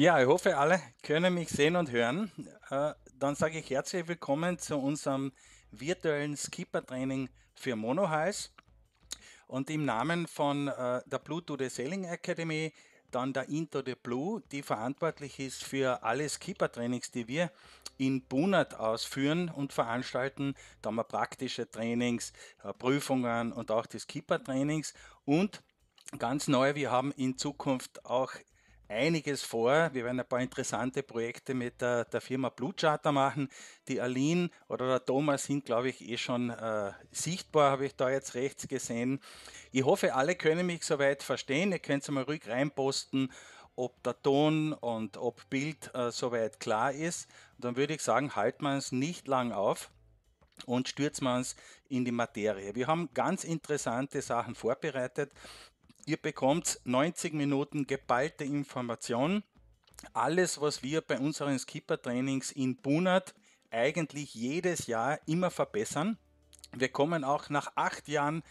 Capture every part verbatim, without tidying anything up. Ja, ich hoffe, alle können mich sehen und hören. Äh, dann sage ich herzlich willkommen zu unserem virtuellen Skipper-Training für Monohais. Und im Namen von äh, der Blue to the Sailing Academy, dann der Into the Blue, die verantwortlich ist für alle Skipper-Trainings, die wir in Punat ausführen und veranstalten. Da haben wir praktische Trainings, äh, Prüfungen und auch die Skipper-Trainings. Und ganz neu, wir haben in Zukunft auch einiges vor. Wir werden ein paar interessante Projekte mit der, der Firma Blue Charter machen. Die Aline oder der Thomas sind, glaube ich, eh schon äh, sichtbar, habe ich da jetzt rechts gesehen. Ich hoffe, alle können mich soweit verstehen. Ihr könnt es mal ruhig reinposten, ob der Ton und ob Bild äh, soweit klar ist. Und dann würde ich sagen, halten wir uns nicht lang auf und stürzen wir uns in die Materie. Wir haben ganz interessante Sachen vorbereitet. Ihr bekommt neunzig Minuten geballte Information. Alles, was wir bei unseren Skipper-Trainings in Punat eigentlich jedes Jahr immer verbessern. Wir kommen auch nach acht Jahren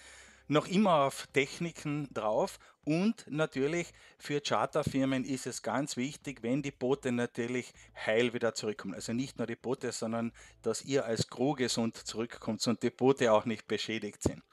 noch immer auf Techniken drauf. Und natürlich für Charterfirmen ist es ganz wichtig, wenn die Boote natürlich heil wieder zurückkommen. Also nicht nur die Boote, sondern dass ihr als Crew gesund zurückkommt und die Boote auch nicht beschädigt sind.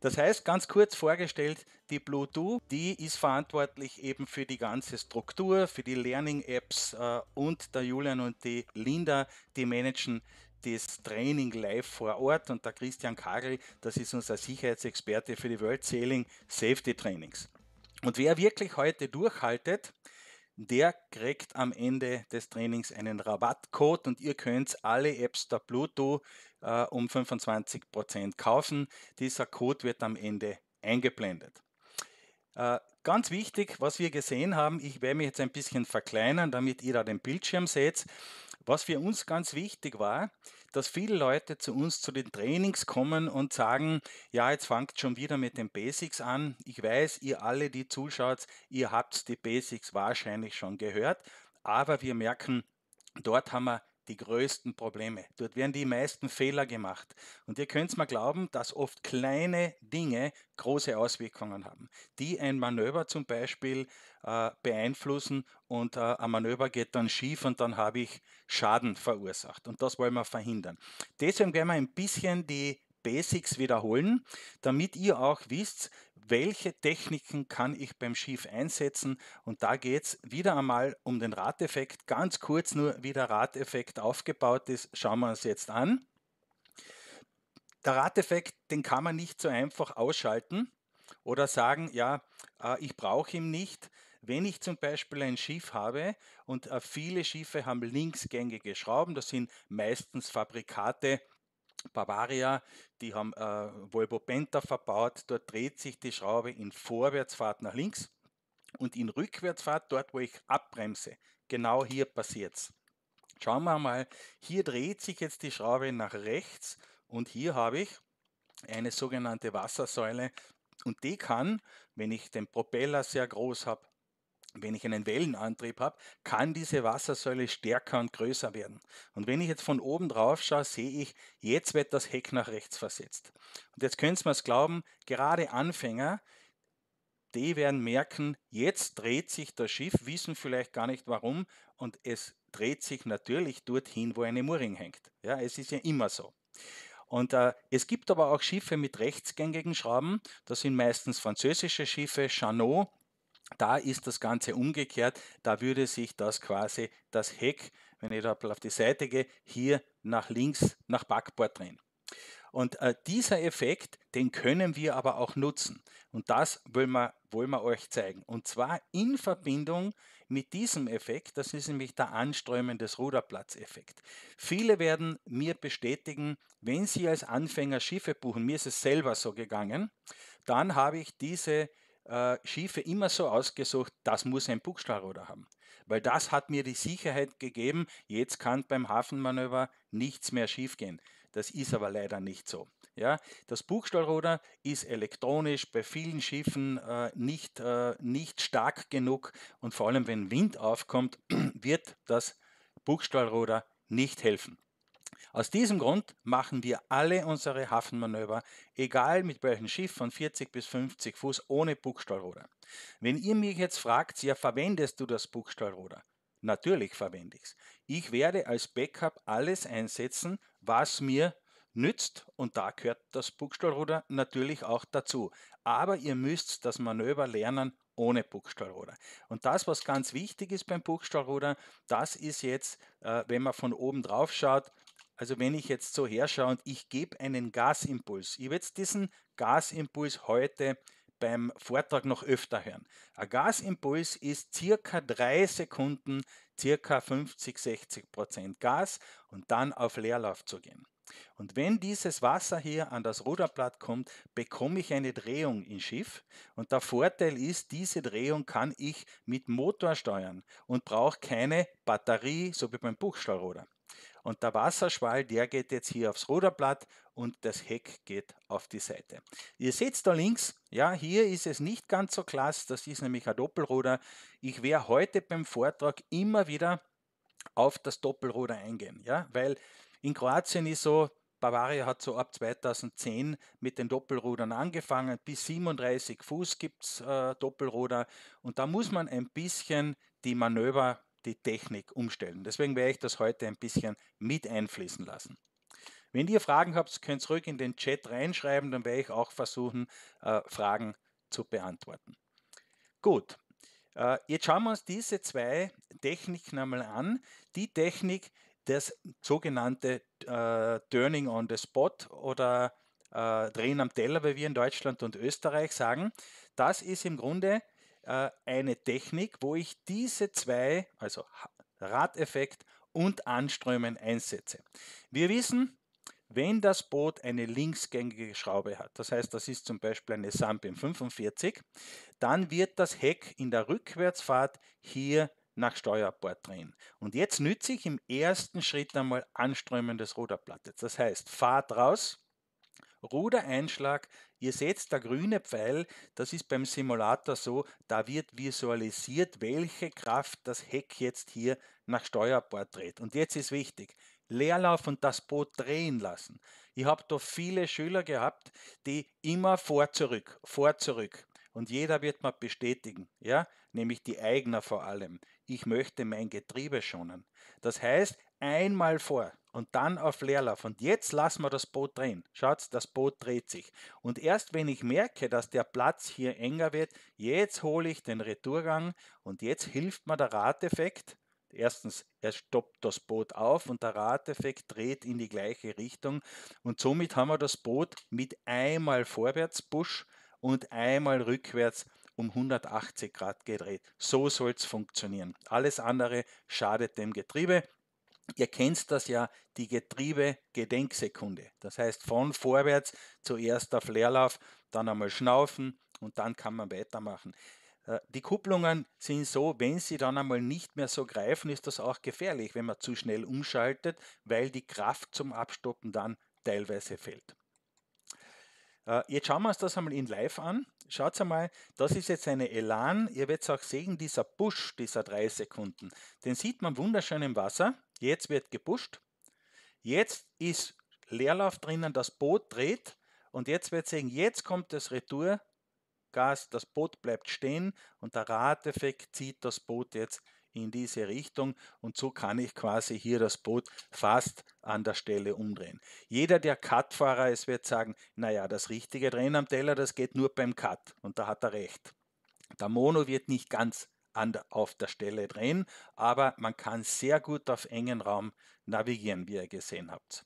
Das heißt, ganz kurz vorgestellt, die Blue two, die ist verantwortlich eben für die ganze Struktur, für die Learning-Apps äh, und der Julian und die Linda, die managen das Training live vor Ort, und der Christian Kagel, das ist unser Sicherheitsexperte für die World Sailing Safety Trainings. Und wer wirklich heute durchhaltet, der kriegt am Ende des Trainings einen Rabattcode, und ihr könnt alle Apps der Blue two äh, um fünfundzwanzig Prozent kaufen. Dieser Code wird am Ende eingeblendet. Äh, ganz wichtig, was wir gesehen haben, ich werde mich jetzt ein bisschen verkleinern, damit ihr da den Bildschirm seht. Was für uns ganz wichtig war, dass viele Leute zu uns zu den Trainings kommen und sagen, ja, jetzt fangt schon wieder mit den Basics an. Ich weiß, ihr alle, die zuschaut, ihr habt die Basics wahrscheinlich schon gehört, aber wir merken, dort haben wir die größten Probleme. Dort werden die meisten Fehler gemacht. Und ihr könnt es mal glauben, dass oft kleine Dinge große Auswirkungen haben, die ein Manöver zum Beispiel äh, beeinflussen, und äh, ein Manöver geht dann schief und dann habe ich Schaden verursacht, und das wollen wir verhindern. Deswegen werden wir ein bisschen die Basics wiederholen, damit ihr auch wisst, welche Techniken kann ich beim Schiff einsetzen, und da geht es wieder einmal um den Radeffekt. Ganz kurz nur, wie der Radeffekt aufgebaut ist, schauen wir uns jetzt an. Der Radeffekt, den kann man nicht so einfach ausschalten oder sagen, ja, ich brauche ihn nicht. Wenn ich zum Beispiel ein Schiff habe, und viele Schiffe haben linksgängige Schrauben, das sind meistens Fabrikate, Bavaria, die haben äh, Volvo Penta verbaut, dort dreht sich die Schraube in Vorwärtsfahrt nach links und in Rückwärtsfahrt, dort wo ich abbremse. Genau hier passiert es. Schauen wir mal, hier dreht sich jetzt die Schraube nach rechts, und hier habe ich eine sogenannte Wassersäule, und die kann, wenn ich den Propeller sehr groß habe, wenn ich einen Wellenantrieb habe, kann diese Wassersäule stärker und größer werden. Und wenn ich jetzt von oben drauf schaue, sehe ich, jetzt wird das Heck nach rechts versetzt. Und jetzt könnt ihr mir es glauben, gerade Anfänger, die werden merken, jetzt dreht sich das Schiff, wissen vielleicht gar nicht warum, und es dreht sich natürlich dorthin, wo eine Mooring hängt. Ja, es ist ja immer so. Und äh, es gibt aber auch Schiffe mit rechtsgängigen Schrauben, das sind meistens französische Schiffe, Chano. Da ist das Ganze umgekehrt, da würde sich das quasi, das Heck, wenn ich da auf die Seite gehe, hier nach links, nach Backbord drehen. Und äh, dieser Effekt, den können wir aber auch nutzen. Und das wollen wir, wollen wir euch zeigen. Und zwar in Verbindung mit diesem Effekt, das ist nämlich der anströmende Ruderplatzeffekt. Viele werden mir bestätigen, wenn sie als Anfänger Schiffe buchen, mir ist es selber so gegangen, dann habe ich diese Äh, Schiffe immer so ausgesucht, das muss ein Bugstrahlruder haben. Weil das hat mir die Sicherheit gegeben, jetzt kann beim Hafenmanöver nichts mehr schief gehen. Das ist aber leider nicht so. Ja? Das Bugstrahlruder ist elektronisch bei vielen Schiffen äh, nicht, äh, nicht stark genug, und vor allem wenn Wind aufkommt, wird das Bugstrahlruder nicht helfen. Aus diesem Grund machen wir alle unsere Hafenmanöver, egal mit welchem Schiff, von vierzig bis fünfzig Fuß ohne Bugstrahlruder. Wenn ihr mich jetzt fragt, ja, verwendest du das Bugstrahlruder? Natürlich verwende ich es. Ich werde als Backup alles einsetzen, was mir nützt, und da gehört das Bugstahlruder natürlich auch dazu. Aber ihr müsst das Manöver lernen ohne Bugstahlruder. Und das, was ganz wichtig ist beim Bugstahlruder, das ist jetzt, äh, wenn man von oben drauf schaut, also wenn ich jetzt so herschaue und ich gebe einen Gasimpuls. Ich werde jetzt diesen Gasimpuls heute beim Vortrag noch öfter hören. Ein Gasimpuls ist circa drei Sekunden, circa fünfzig bis sechzig Prozent Gas und dann auf Leerlauf zu gehen. Und wenn dieses Wasser hier an das Ruderblatt kommt, bekomme ich eine Drehung im Schiff. Und der Vorteil ist, diese Drehung kann ich mit Motor steuern und brauche keine Batterie, so wie beim Bugstahlruder. Und der Wasserschwall, der geht jetzt hier aufs Ruderblatt und das Heck geht auf die Seite. Ihr seht da links, ja, hier ist es nicht ganz so klasse, das ist nämlich ein Doppelruder. Ich werde heute beim Vortrag immer wieder auf das Doppelruder eingehen, ja, weil in Kroatien ist so, Bavaria hat so ab zweitausendzehn mit den Doppelrudern angefangen, bis siebenunddreißig Fuß gibt es äh, Doppelruder und da muss man ein bisschen die Manöver, die Technik umstellen. Deswegen werde ich das heute ein bisschen mit einfließen lassen. Wenn ihr Fragen habt, könnt ihr ruhig in den Chat reinschreiben, dann werde ich auch versuchen, äh, Fragen zu beantworten. Gut, äh, jetzt schauen wir uns diese zwei Techniken einmal an. Die Technik, das sogenannte äh, Turning on the Spot oder äh, Drehen am Teller, wie wir in Deutschland und Österreich sagen, das ist im Grunde äh, eine Technik, wo ich diese zwei, also Radeffekt und Anströmen einsetze. Wir wissen, wenn das Boot eine linksgängige Schraube hat, das heißt, das ist zum Beispiel eine Sampan fünfundvierzig, dann wird das Heck in der Rückwärtsfahrt hier nach Steuerbord drehen. Und jetzt nütze ich im ersten Schritt einmal Anströmen des Ruderplattes. Das heißt, Fahrt raus, Rudereinschlag, ihr seht, der grüne Pfeil, das ist beim Simulator so, da wird visualisiert, welche Kraft das Heck jetzt hier nach Steuerbord dreht. Und jetzt ist wichtig, Leerlauf und das Boot drehen lassen. Ich habe da viele Schüler gehabt, die immer vor, zurück, vor, zurück. Und jeder wird mir bestätigen, ja, nämlich die Eigner vor allem. Ich möchte mein Getriebe schonen. Das heißt, einmal vor und dann auf Leerlauf. Und jetzt lassen wir das Boot drehen. Schaut, das Boot dreht sich. Und erst wenn ich merke, dass der Platz hier enger wird, jetzt hole ich den Retourgang und jetzt hilft mir der Radeffekt. Erstens, er stoppt das Boot auf und der Radeffekt dreht in die gleiche Richtung. Und somit haben wir das Boot mit einmal vorwärts Push und einmal rückwärts um hundertachtzig Grad gedreht. So soll es funktionieren. Alles andere schadet dem Getriebe. Ihr kennt das ja, die Getriebe-Gedenksekunde. Das heißt, von vorwärts zuerst auf Leerlauf, dann einmal schnaufen und dann kann man weitermachen. Die Kupplungen sind so, wenn sie dann einmal nicht mehr so greifen, ist das auch gefährlich, wenn man zu schnell umschaltet, weil die Kraft zum Abstoppen dann teilweise fehlt. Jetzt schauen wir uns das einmal in Live an. Schaut einmal, das ist jetzt eine Elan. Ihr werdet auch sehen, dieser Push, dieser drei Sekunden, den sieht man wunderschön im Wasser. Jetzt wird gepusht. Jetzt ist Leerlauf drinnen, das Boot dreht. Und jetzt wird sehen, jetzt kommt das Retourgas, das Boot bleibt stehen und der Radeffekt zieht das Boot jetzt in diese Richtung und so kann ich quasi hier das Boot fast an der Stelle umdrehen. Jeder, der Cut-Fahrer ist, wird sagen, naja, das richtige Drehen am Teller, das geht nur beim Cut und da hat er recht. Der Mono wird nicht ganz an der, auf der Stelle drehen, aber man kann sehr gut auf engen Raum navigieren, wie ihr gesehen habt.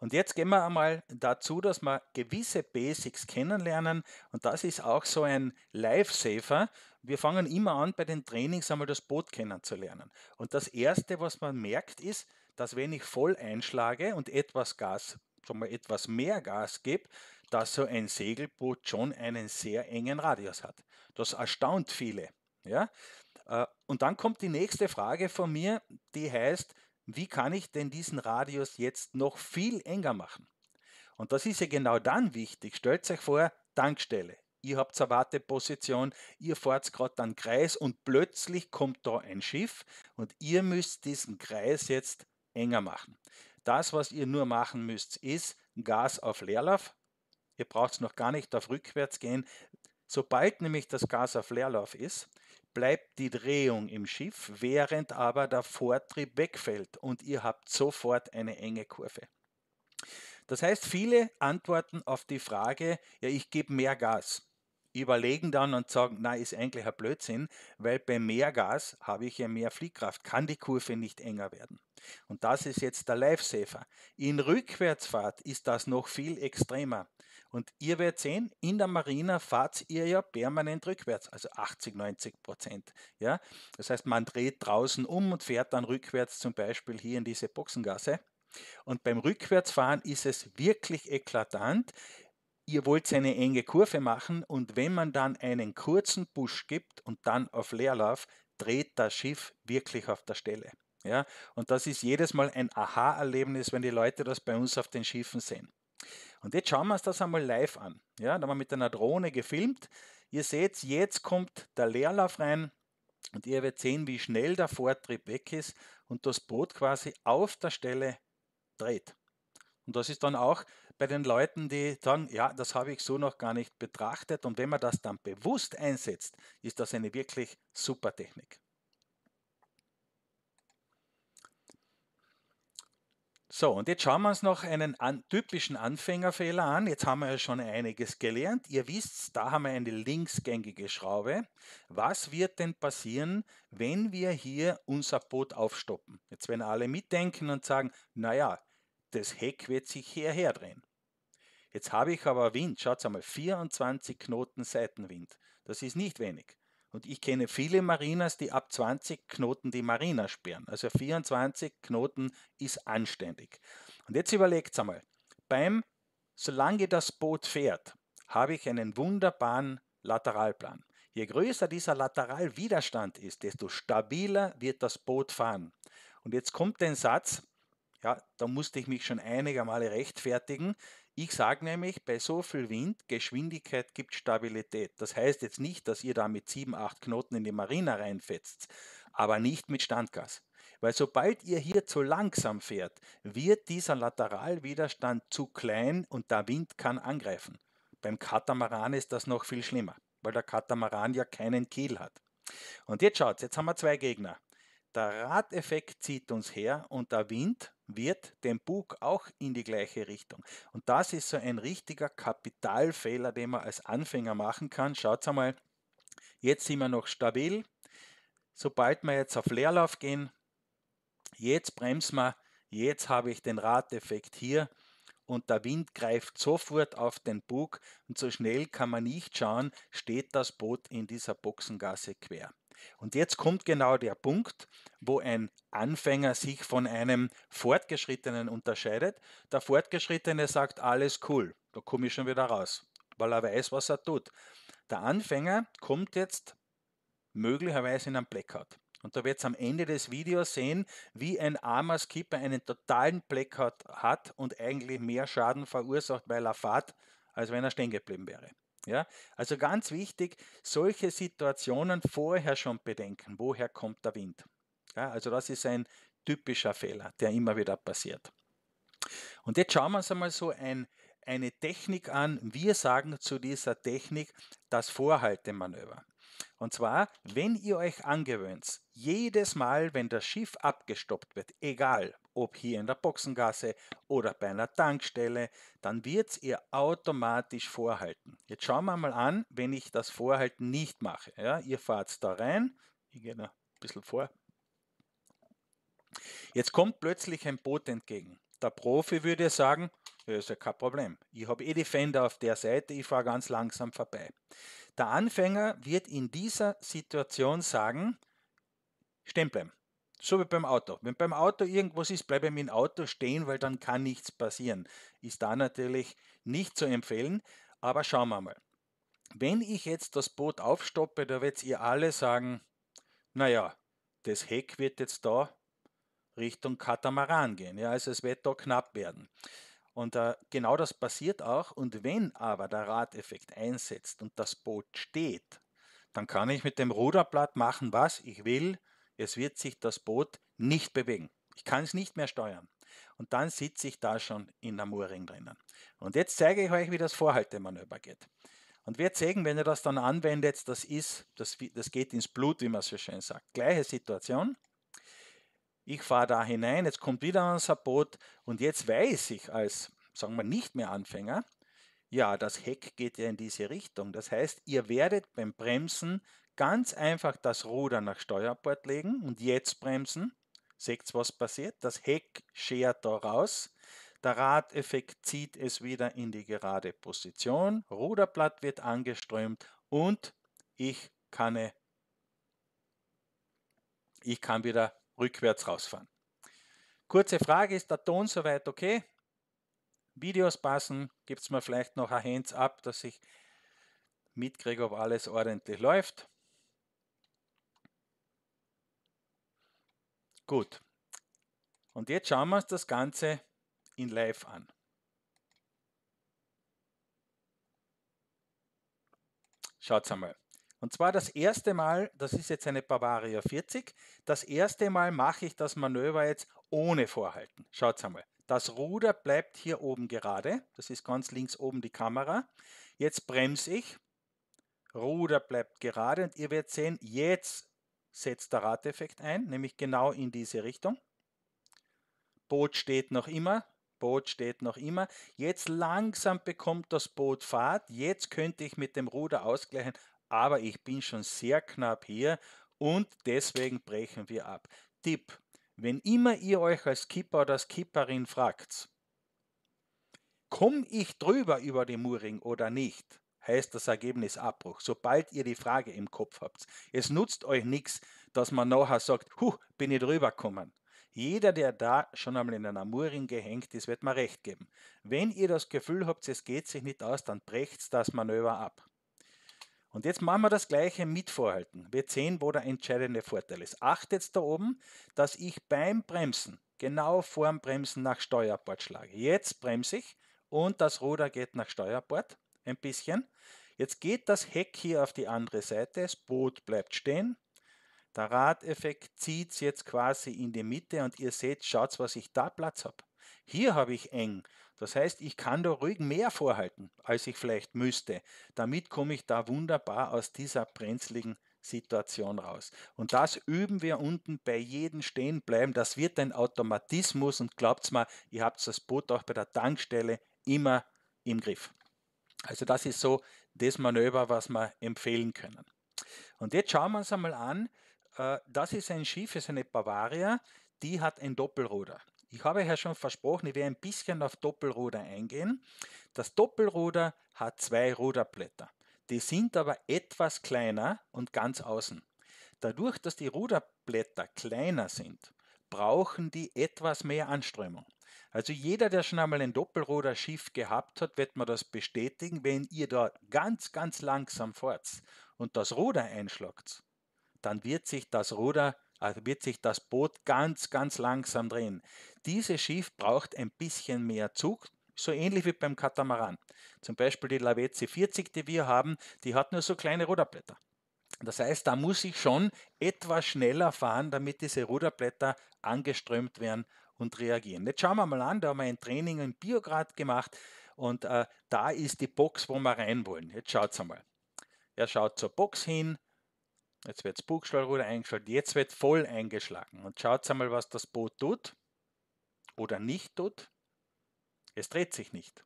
Und jetzt gehen wir einmal dazu, dass wir gewisse Basics kennenlernen und das ist auch so ein Lifesaver. Wir fangen immer an, bei den Trainings einmal das Boot kennenzulernen. Und das Erste, was man merkt, ist, dass wenn ich voll einschlage und etwas Gas, schon mal etwas mehr Gas gebe, dass so ein Segelboot schon einen sehr engen Radius hat. Das erstaunt viele. Ja? Und dann kommt die nächste Frage von mir, die heißt, wie kann ich denn diesen Radius jetzt noch viel enger machen? Und das ist ja genau dann wichtig. Stellt euch vor, Tankstelle. Ihr habt eine Warteposition, ihr fahrt gerade einen Kreis und plötzlich kommt da ein Schiff und ihr müsst diesen Kreis jetzt enger machen. Das, was ihr nur machen müsst, ist Gas auf Leerlauf. Ihr braucht es noch gar nicht auf Rückwärts gehen. Sobald nämlich das Gas auf Leerlauf ist, bleibt die Drehung im Schiff, während aber der Vortrieb wegfällt und ihr habt sofort eine enge Kurve. Das heißt, viele antworten auf die Frage, ja, ich gebe mehr Gas. Überlegen dann und sagen, na, ist eigentlich ein Blödsinn, weil bei mehr Gas habe ich ja mehr Fliehkraft, kann die Kurve nicht enger werden. Und das ist jetzt der Lifesaver. In Rückwärtsfahrt ist das noch viel extremer. Und ihr werdet sehen, in der Marina fahrt ihr ja permanent rückwärts, also achtzig, neunzig Prozent. Ja? Das heißt, man dreht draußen um und fährt dann rückwärts, zum Beispiel hier in diese Boxengasse. Und beim Rückwärtsfahren ist es wirklich eklatant. Ihr wollt eine enge Kurve machen und wenn man dann einen kurzen Push gibt und dann auf Leerlauf, dreht das Schiff wirklich auf der Stelle. Ja? Und das ist jedes Mal ein Aha-Erlebnis, wenn die Leute das bei uns auf den Schiffen sehen. Und jetzt schauen wir uns das einmal live an. Ja, da haben wir mit einer Drohne gefilmt. Ihr seht, jetzt kommt der Leerlauf rein und ihr werdet sehen, wie schnell der Vortrieb weg ist und das Boot quasi auf der Stelle dreht. Und das ist dann auch bei den Leuten, die sagen, ja, das habe ich so noch gar nicht betrachtet. Und wenn man das dann bewusst einsetzt, ist das eine wirklich super Technik. So, und jetzt schauen wir uns noch einen an, typischen Anfängerfehler an. Jetzt haben wir ja schon einiges gelernt. Ihr wisst, da haben wir eine linksgängige Schraube. Was wird denn passieren, wenn wir hier unser Boot aufstoppen? Jetzt werden alle mitdenken und sagen, naja, das Heck wird sich hierher drehen. Jetzt habe ich aber Wind, schaut einmal, vierundzwanzig Knoten Seitenwind. Das ist nicht wenig. Und ich kenne viele Marinas, die ab zwanzig Knoten die Marina sperren. Also vierundzwanzig Knoten ist anständig. Und jetzt überlegt einmal, beim, solange das Boot fährt, habe ich einen wunderbaren Lateralplan. Je größer dieser Lateralwiderstand ist, desto stabiler wird das Boot fahren. Und jetzt kommt der Satz, ja, da musste ich mich schon einige Male rechtfertigen. Ich sage nämlich, bei so viel Wind, Geschwindigkeit gibt Stabilität. Das heißt jetzt nicht, dass ihr da mit sieben, acht Knoten in die Marina reinfetzt, aber nicht mit Standgas. Weil sobald ihr hier zu langsam fährt, wird dieser Lateralwiderstand zu klein und der Wind kann angreifen. Beim Katamaran ist das noch viel schlimmer, weil der Katamaran ja keinen Kiel hat. Und jetzt schaut, jetzt haben wir zwei Gegner. Der Radeffekt zieht uns her und der Wind wird den Bug auch in die gleiche Richtung. Und das ist so ein richtiger Kapitalfehler, den man als Anfänger machen kann. Schaut einmal, jetzt sind wir noch stabil. Sobald wir jetzt auf Leerlauf gehen, jetzt bremsen wir, jetzt habe ich den Radeffekt hier und der Wind greift sofort auf den Bug und so schnell kann man nicht schauen, steht das Boot in dieser Boxengasse quer. Und jetzt kommt genau der Punkt, wo ein Anfänger sich von einem Fortgeschrittenen unterscheidet. Der Fortgeschrittene sagt, alles cool, da komme ich schon wieder raus, weil er weiß, was er tut. Der Anfänger kommt jetzt möglicherweise in einen Blackout. Und da wird es am Ende des Videos sehen, wie ein armer Skipper einen totalen Blackout hat und eigentlich mehr Schaden verursacht, weil er fährt, als wenn er stehen geblieben wäre. Ja, also ganz wichtig, solche Situationen vorher schon bedenken, woher kommt der Wind. Ja, also das ist ein typischer Fehler, der immer wieder passiert. Und jetzt schauen wir uns einmal so ein, eine Technik an. Wir sagen zu dieser Technik das Vorhaltemanöver. Und zwar, wenn ihr euch angewöhnt, jedes Mal, wenn das Schiff abgestoppt wird, egal ob hier in der Boxengasse oder bei einer Tankstelle, dann wird ihr automatisch vorhalten. Jetzt schauen wir mal an, wenn ich das Vorhalten nicht mache. Ja, ihr fahrt da rein, ich gehe noch ein bisschen vor. Jetzt kommt plötzlich ein Boot entgegen. Der Profi würde sagen, das ist ja kein Problem. Ich habe eh die Fender auf der Seite, ich fahre ganz langsam vorbei. Der Anfänger wird in dieser Situation sagen, stehen bleiben. So wie beim Auto. Wenn beim Auto irgendwas ist, bleibe ich mit dem Auto stehen, weil dann kann nichts passieren. Ist da natürlich nicht zu empfehlen, aber schauen wir mal. Wenn ich jetzt das Boot aufstoppe, da werdet ihr alle sagen, naja, das Heck wird jetzt da Richtung Katamaran gehen. Ja, also es wird da knapp werden. Und äh, genau das passiert auch. Und wenn aber der Radeffekt einsetzt und das Boot steht, dann kann ich mit dem Ruderblatt machen, was ich will. Es wird sich das Boot nicht bewegen. Ich kann es nicht mehr steuern. Und dann sitze ich da schon in der Mooring drinnen. Und jetzt zeige ich euch, wie das Vorhaltemanöver geht. Und wir sehen, wenn ihr das dann anwendet, das ist, das, das geht ins Blut, wie man so schön sagt. Gleiche Situation. Ich fahre da hinein, jetzt kommt wieder unser Boot und jetzt weiß ich als, sagen wir, nicht mehr Anfänger, ja, das Heck geht ja in diese Richtung. Das heißt, ihr werdet beim Bremsen ganz einfach das Ruder nach Steuerbord legen und jetzt bremsen. Seht, was passiert? Das Heck schert da raus. Der Radeffekt zieht es wieder in die gerade Position. Ruderblatt wird angeströmt und ich kann, ich kann wieder rückwärts rausfahren. Kurze Frage, ist der Ton soweit okay? Videos passen, gibt es mir vielleicht noch ein Hands-up, dass ich mitkriege, ob alles ordentlich läuft. Gut. Und jetzt schauen wir uns das Ganze in live an. Schaut's einmal. Und zwar das erste Mal, das ist jetzt eine Bavaria vierzig, das erste Mal mache ich das Manöver jetzt ohne Vorhalten. Schaut einmal. Das Ruder bleibt hier oben gerade, das ist ganz links oben die Kamera. Jetzt bremse ich, Ruder bleibt gerade und ihr werdet sehen, jetzt setzt der Radeffekt ein, nämlich genau in diese Richtung. Boot steht noch immer. Boot steht noch immer. Jetzt langsam bekommt das Boot Fahrt. Jetzt könnte ich mit dem Ruder ausgleichen, aber ich bin schon sehr knapp hier und deswegen brechen wir ab. Tipp, wenn immer ihr euch als Skipper oder Skipperin fragt, komme ich drüber über die Mooring oder nicht, heißt das Ergebnis Abbruch, sobald ihr die Frage im Kopf habt. Es nutzt euch nichts, dass man nachher sagt, huh, bin ich drüber gekommen. Jeder, der da schon einmal in einer Mooring gehängt ist, wird mir recht geben. Wenn ihr das Gefühl habt, es geht sich nicht aus, dann brecht das Manöver ab. Und jetzt machen wir das Gleiche mit Vorhalten. Wir sehen, wo der entscheidende Vorteil ist. Achtet da oben, dass ich beim Bremsen, genau vorm Bremsen nach Steuerbord schlage. Jetzt bremse ich und das Ruder geht nach Steuerbord, ein bisschen. Jetzt geht das Heck hier auf die andere Seite, das Boot bleibt stehen. Der Radeffekt zieht es jetzt quasi in die Mitte und ihr seht, schaut, was ich da Platz habe. Hier habe ich eng. Das heißt, ich kann da ruhig mehr vorhalten, als ich vielleicht müsste. Damit komme ich da wunderbar aus dieser brenzligen Situation raus. Und das üben wir unten bei jedem Stehenbleiben. Das wird ein Automatismus und glaubt mir, ihr habt das Boot auch bei der Tankstelle immer im Griff. Also das ist so das Manöver, was wir empfehlen können. Und jetzt schauen wir uns einmal an. Das ist ein Schiff, ist eine Bavaria, die hat ein Doppelruder. Ich habe ja schon versprochen, ich werde ein bisschen auf Doppelruder eingehen. Das Doppelruder hat zwei Ruderblätter. Die sind aber etwas kleiner und ganz außen. Dadurch, dass die Ruderblätter kleiner sind, brauchen die etwas mehr Anströmung. Also jeder, der schon einmal ein Doppelruderschiff gehabt hat, wird mir das bestätigen, wenn ihr da ganz, ganz langsam fahrt und das Ruder einschlagt, dann wird sich das Ruder, also wird sich das Boot ganz, ganz langsam drehen. Dieses Schiff braucht ein bisschen mehr Zug, so ähnlich wie beim Katamaran. Zum Beispiel die LaVet C vierzig, die wir haben, die hat nur so kleine Ruderblätter. Das heißt, da muss ich schon etwas schneller fahren, damit diese Ruderblätter angeströmt werden und reagieren. Jetzt schauen wir mal an, da haben wir ein Training in Biograd gemacht und äh, da ist die Box, wo wir rein wollen. Jetzt schaut's einmal. Er schaut zur Box hin, jetzt wird das Bugstallruder eingeschaltet, jetzt wird voll eingeschlagen. Und schaut einmal, was das Boot tut oder nicht tut. Es dreht sich nicht.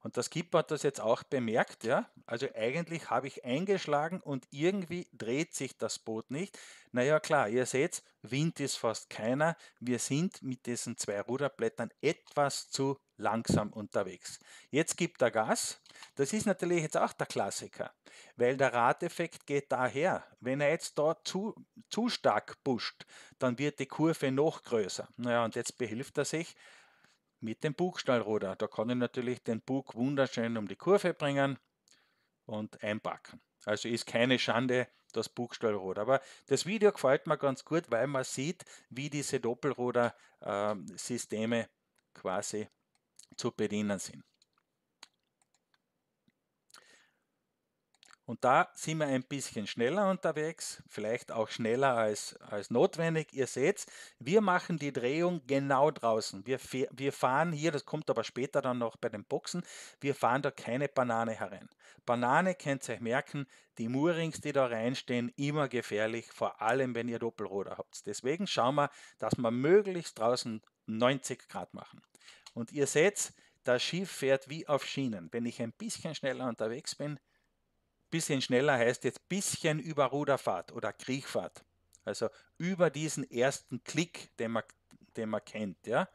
Und der Skipper hat das jetzt auch bemerkt, ja? Also eigentlich habe ich eingeschlagen und irgendwie dreht sich das Boot nicht. Naja klar, ihr seht, Wind ist fast keiner. Wir sind mit diesen zwei Ruderblättern etwas zu langsam unterwegs. Jetzt gibt er Gas. Das ist natürlich jetzt auch der Klassiker, weil der Radeffekt geht daher. Wenn er jetzt da zu, zu stark pusht, dann wird die Kurve noch größer. Naja, und jetzt behilft er sich mit dem Bugstallruder. Da kann ich natürlich den Bug wunderschön um die Kurve bringen und einpacken. Also ist keine Schande das Bugstallruder. Aber das Video gefällt mir ganz gut, weil man sieht, wie diese Doppelruder-Systeme äh, quasi zu bedienen sind. Und da sind wir ein bisschen schneller unterwegs, vielleicht auch schneller als, als notwendig. Ihr seht, wir machen die Drehung genau draußen. Wir, wir fahren hier, das kommt aber später dann noch bei den Boxen, wir fahren da keine Banane herein. Banane könnt ihr euch merken, die Moorings, die da reinstehen, immer gefährlich, vor allem wenn ihr Doppelruder habt. Deswegen schauen wir, dass wir möglichst draußen neunzig Grad machen. Und ihr seht, das Schiff fährt wie auf Schienen. Wenn ich ein bisschen schneller unterwegs bin, bisschen schneller heißt jetzt bisschen über Ruderfahrt oder Kriechfahrt. Also über diesen ersten Klick, den man, den man kennt. Ja?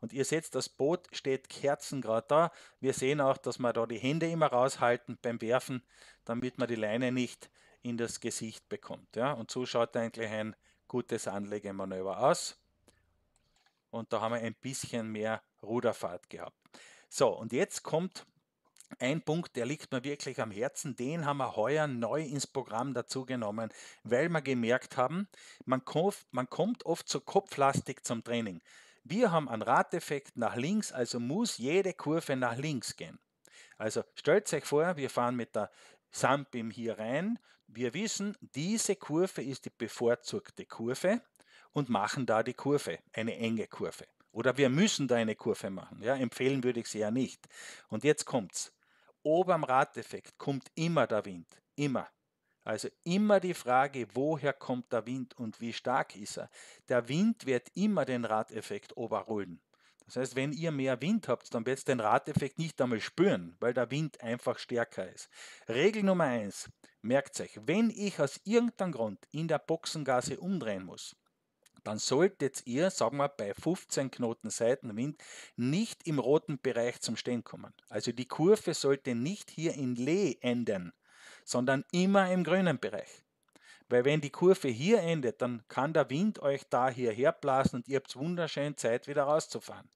Und ihr seht, das Boot steht kerzengrad da. Wir sehen auch, dass wir da die Hände immer raushalten beim Werfen, damit man die Leine nicht in das Gesicht bekommt. Ja? Und so schaut eigentlich ein gutes Anlegemanöver aus. Und da haben wir ein bisschen mehr Ruderfahrt gehabt. So, und jetzt kommt ein Punkt, der liegt mir wirklich am Herzen, den haben wir heuer neu ins Programm dazu genommen, weil wir gemerkt haben, man kommt oft so kopflastig zum Training. Wir haben einen Radeffekt nach links, also muss jede Kurve nach links gehen. Also stellt euch vor, wir fahren mit der Sunbeam hier rein, wir wissen, diese Kurve ist die bevorzugte Kurve und machen da die Kurve, eine enge Kurve. Oder wir müssen da eine Kurve machen, ja, empfehlen würde ich sie ja nicht. Und jetzt kommt's. Oberm Radeffekt kommt immer der Wind, immer. Also immer die Frage, woher kommt der Wind und wie stark ist er? Der Wind wird immer den Radeffekt overrollen. Das heißt, wenn ihr mehr Wind habt, dann werdet ihr den Radeffekt nicht einmal spüren, weil der Wind einfach stärker ist. Regel Nummer eins, merkt euch, wenn ich aus irgendeinem Grund in der Boxengasse umdrehen muss, dann solltet ihr, sagen wir, bei fünfzehn Knoten Seitenwind nicht im roten Bereich zum Stehen kommen. Also die Kurve sollte nicht hier in Lee enden, sondern immer im grünen Bereich. Weil wenn die Kurve hier endet, dann kann der Wind euch da hierher blasen und ihr habt wunderschön Zeit, wieder rauszufahren.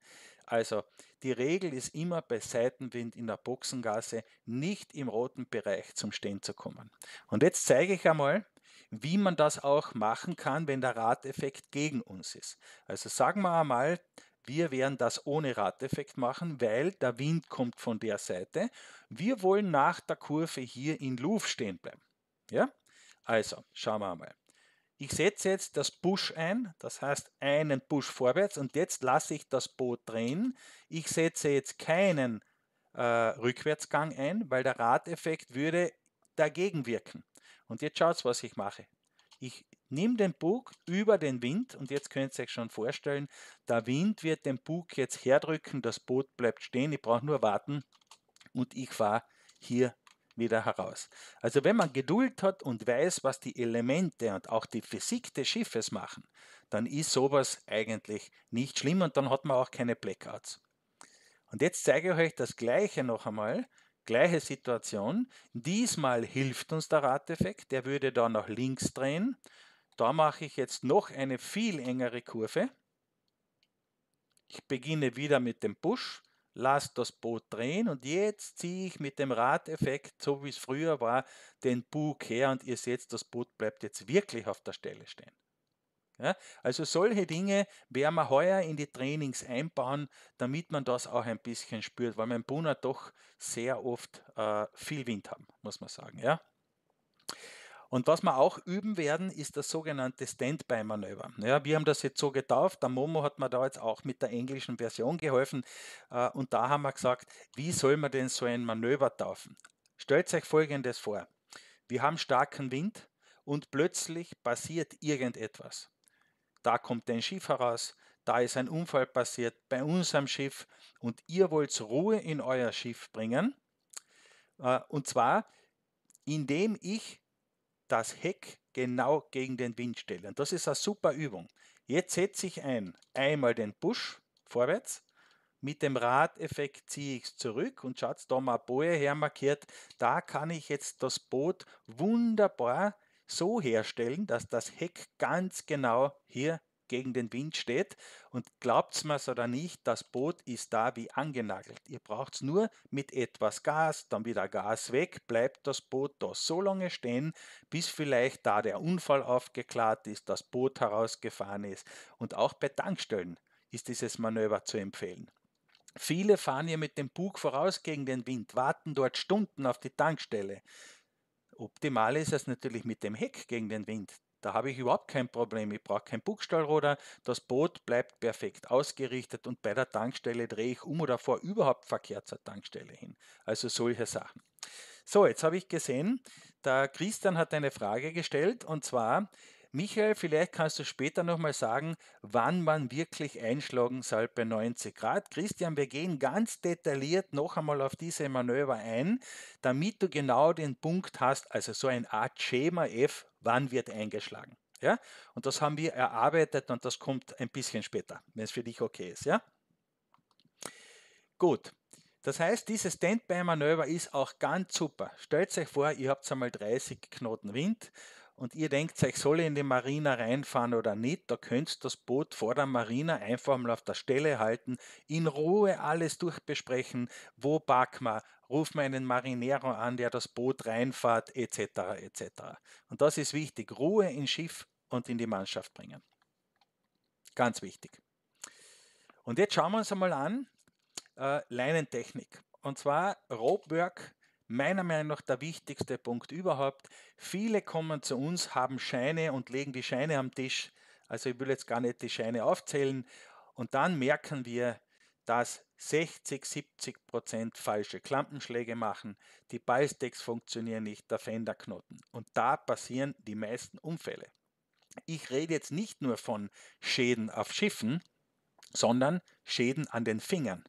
Also die Regel ist immer bei Seitenwind in der Boxengasse nicht im roten Bereich zum Stehen zu kommen. Und jetzt zeige ich einmal, wie man das auch machen kann, wenn der Radeffekt gegen uns ist. Also sagen wir einmal, wir werden das ohne Radeffekt machen, weil der Wind kommt von der Seite. Wir wollen nach der Kurve hier in Luft stehen bleiben. Ja? Also, schauen wir einmal. Ich setze jetzt das Push ein, das heißt einen Push vorwärts und jetzt lasse ich das Boot drehen. Ich setze jetzt keinen äh, Rückwärtsgang ein, weil der Radeffekt würde dagegen wirken. Und jetzt schaut, was ich mache. Ich nehme den Bug über den Wind und jetzt könnt ihr euch schon vorstellen, der Wind wird den Bug jetzt herdrücken, das Boot bleibt stehen, ich brauche nur warten und ich fahre hier wieder heraus. Also wenn man Geduld hat und weiß, was die Elemente und auch die Physik des Schiffes machen, dann ist sowas eigentlich nicht schlimm und dann hat man auch keine Blackouts. Und jetzt zeige ich euch das Gleiche noch einmal. Gleiche Situation, diesmal hilft uns der Radeffekt, der würde da nach links drehen. Da mache ich jetzt noch eine viel engere Kurve. Ich beginne wieder mit dem Push, lasse das Boot drehen und jetzt ziehe ich mit dem Radeffekt, so wie es früher war, den Bug her und ihr seht, das Boot bleibt jetzt wirklich auf der Stelle stehen. Ja, also solche Dinge werden wir heuer in die Trainings einbauen, damit man das auch ein bisschen spürt, weil wir im Punat doch sehr oft äh, viel Wind haben, muss man sagen. Ja? Und was wir auch üben werden, ist das sogenannte Standby-Manöver. Ja, wir haben das jetzt so getauft, der Momo hat mir da jetzt auch mit der englischen Version geholfen äh, und da haben wir gesagt, wie soll man denn so ein Manöver taufen? Stellt euch Folgendes vor, wir haben starken Wind und plötzlich passiert irgendetwas. Da kommt ein Schiff heraus, da ist ein Unfall passiert bei unserem Schiff und ihr wollt Ruhe in euer Schiff bringen. Und zwar, indem ich das Heck genau gegen den Wind stelle. Und das ist eine super Übung. Jetzt setze ich ein, einmal den Push vorwärts, mit dem Radeffekt ziehe ich es zurück und schaut, da mal eine Boje hermarkiert, da kann ich jetzt das Boot wunderbar so herstellen, dass das Heck ganz genau hier gegen den Wind steht und glaubt's mir's oder nicht, das Boot ist da wie angenagelt. Ihr braucht es nur mit etwas Gas, dann wieder Gas weg, bleibt das Boot da so lange stehen, bis vielleicht da der Unfall aufgeklärt ist, das Boot herausgefahren ist und auch bei Tankstellen ist dieses Manöver zu empfehlen. Viele fahren hier mit dem Bug voraus gegen den Wind, warten dort Stunden auf die Tankstelle. Optimal ist es natürlich mit dem Heck gegen den Wind. Da habe ich überhaupt kein Problem, ich brauche kein Bugstahlruder, das Boot bleibt perfekt ausgerichtet und bei der Tankstelle drehe ich um oder fahre überhaupt verkehrt zur Tankstelle hin. Also solche Sachen. So, jetzt habe ich gesehen, der Christian hat eine Frage gestellt und zwar, Michael, vielleicht kannst du später nochmal sagen, wann man wirklich einschlagen soll bei neunzig Grad. Christian, wir gehen ganz detailliert noch einmal auf diese Manöver ein, damit du genau den Punkt hast, also so eine Art Schema F, wann wird eingeschlagen. Ja? Und das haben wir erarbeitet und das kommt ein bisschen später, wenn es für dich okay ist. Ja? Gut. Das heißt, dieses Standby-Manöver ist auch ganz super. Stellt euch vor, ihr habt einmal dreißig Knoten Wind und ihr denkt euch, soll ich in die Marina reinfahren oder nicht? Da könnt ihr das Boot vor der Marina einfach mal auf der Stelle halten, in Ruhe alles durchbesprechen, wo parken wir, rufen wir einen Marinero an, der das Boot reinfährt, et cetera et cetera. Und das ist wichtig, Ruhe ins Schiff und in die Mannschaft bringen. Ganz wichtig. Und jetzt schauen wir uns einmal an, Uh, Leinentechnik. Und zwar Ropework, meiner Meinung nach der wichtigste Punkt überhaupt. Viele kommen zu uns, haben Scheine und legen die Scheine am Tisch. Also ich will jetzt gar nicht die Scheine aufzählen. Und dann merken wir, dass sechzig, siebzig Prozent falsche Klampenschläge machen, die Ballsticks funktionieren nicht, der Fenderknoten. Und da passieren die meisten Unfälle. Ich rede jetzt nicht nur von Schäden auf Schiffen, sondern Schäden an den Fingern.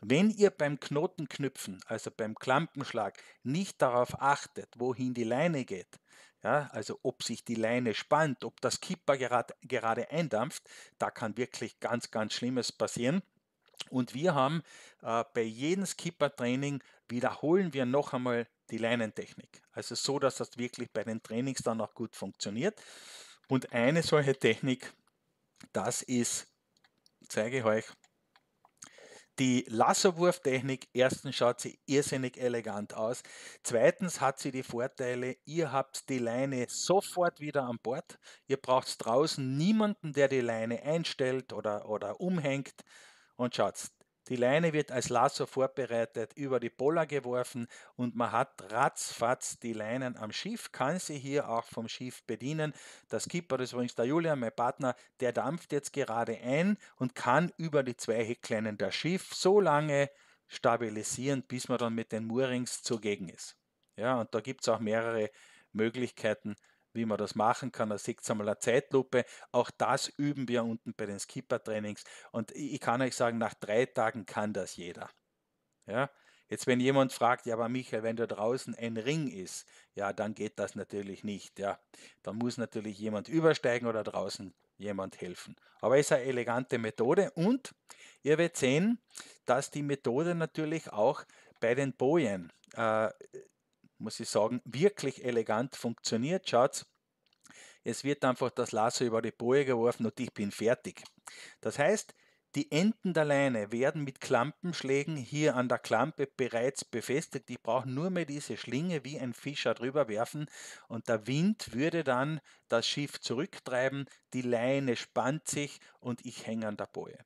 Wenn ihr beim Knotenknüpfen, also beim Klampenschlag, nicht darauf achtet, wohin die Leine geht, ja, also ob sich die Leine spannt, ob das Skipper gerade, gerade eindampft, da kann wirklich ganz, ganz Schlimmes passieren. Und wir haben äh, bei jedem Skipper-Training, wiederholen wir noch einmal die Leinentechnik. Also so, dass das wirklich bei den Trainings dann auch gut funktioniert. Und eine solche Technik, das ist, zeige ich euch, die Lassowurftechnik. Erstens schaut sie irrsinnig elegant aus. Zweitens hat sie die Vorteile, ihr habt die Leine sofort wieder an Bord. Ihr braucht draußen niemanden, der die Leine einstellt oder, oder umhängt. Und schaut, die Leine wird als Lasso vorbereitet, über die Poller geworfen und man hat ratzfatz die Leinen am Schiff, kann sie hier auch vom Schiff bedienen. Der Skipper, das ist übrigens der Julian, mein Partner, der dampft jetzt gerade ein und kann über die zwei Heckleinen das Schiff so lange stabilisieren, bis man dann mit den Moorings zugegen ist. Ja, und da gibt es auch mehrere Möglichkeiten, wie man das machen kann. Da seht ihr mal eine Zeitlupe. Auch das üben wir unten bei den Skipper-Trainings. Und ich kann euch sagen, nach drei Tagen kann das jeder. Ja? Jetzt, wenn jemand fragt, ja, aber Michael, wenn da draußen ein Ring ist, ja, dann geht das natürlich nicht. Ja? Dann muss natürlich jemand übersteigen oder draußen jemand helfen. Aber es ist eine elegante Methode und ihr werdet sehen, dass die Methode natürlich auch bei den Bojen äh, muss ich sagen, wirklich elegant funktioniert. Schaut, es wird einfach das Lasso über die Boje geworfen und ich bin fertig. Das heißt, die Enden der Leine werden mit Klampenschlägen hier an der Klampe bereits befestigt. Ich brauche nur mehr diese Schlinge wie ein Fischer drüber werfen und der Wind würde dann das Schiff zurücktreiben, die Leine spannt sich und ich hänge an der Boje.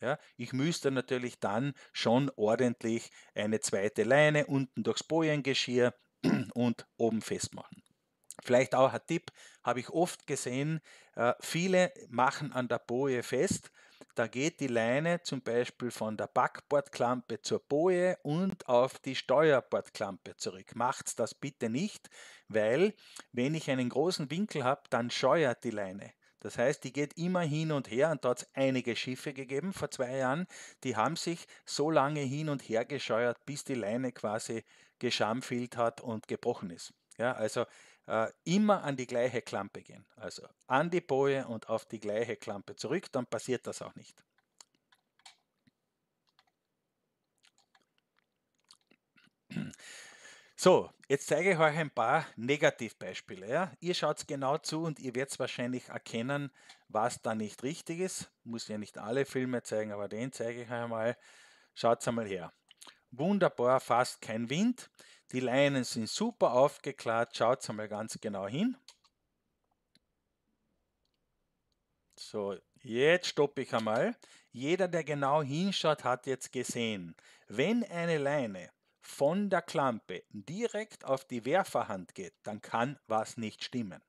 Ja, ich müsste natürlich dann schon ordentlich eine zweite Leine unten durchs Bojengeschirr und oben festmachen. Vielleicht auch ein Tipp, habe ich oft gesehen, viele machen an der Boje fest, da geht die Leine zum Beispiel von der Backbordklampe zur Boje und auf die Steuerbordklampe zurück. Macht das bitte nicht, weil wenn ich einen großen Winkel habe, dann scheuert die Leine. Das heißt, die geht immer hin und her und da hat es einige Schiffe gegeben vor zwei Jahren, die haben sich so lange hin und her gescheuert, bis die Leine quasi geschamfilt hat und gebrochen ist. Ja, also äh, immer an die gleiche Klampe gehen, also an die Boje und auf die gleiche Klampe zurück, dann passiert das auch nicht. So, jetzt zeige ich euch ein paar Negativbeispiele. Ja? Ihr schaut genau zu und ihr werdet wahrscheinlich erkennen, was da nicht richtig ist. Ich muss ja nicht alle Filme zeigen, aber den zeige ich euch einmal. Schaut einmal her. Wunderbar, fast kein Wind. Die Leinen sind super aufgeklärt. Schaut einmal ganz genau hin. So, jetzt stoppe ich einmal. Jeder, der genau hinschaut, hat jetzt gesehen, wenn eine Leine von der Klampe direkt auf die Werferhand geht, dann kann was nicht stimmen.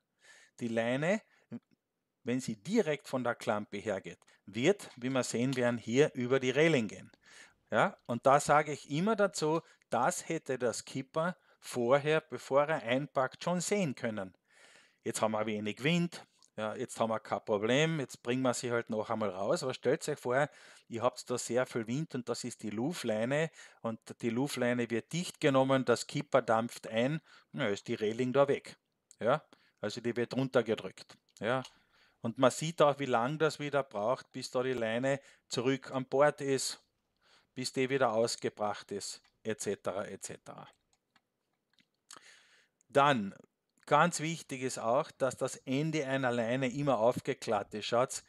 Die Leine, wenn sie direkt von der Klampe hergeht, wird, wie wir sehen werden, hier über die Reling gehen. Ja, und da sage ich immer dazu, das hätte der Skipper vorher, bevor er einpackt, schon sehen können. Jetzt haben wir wenig Wind, ja, jetzt haben wir kein Problem, jetzt bringen wir sie halt noch einmal raus. Aber stellt euch vor, ihr habt da sehr viel Wind und das ist die Luftleine und die Luftleine wird dicht genommen, der Skipper dampft ein, na, ist die Reling da weg. Ja, also die wird runtergedrückt. Ja. Und man sieht auch, wie lange das wieder braucht, bis da die Leine zurück an Bord ist, bis die wieder ausgebracht ist, et cetera et cetera. Dann, ganz wichtig ist auch, dass das Ende einer Leine immer aufgeklappt ist. Schaut,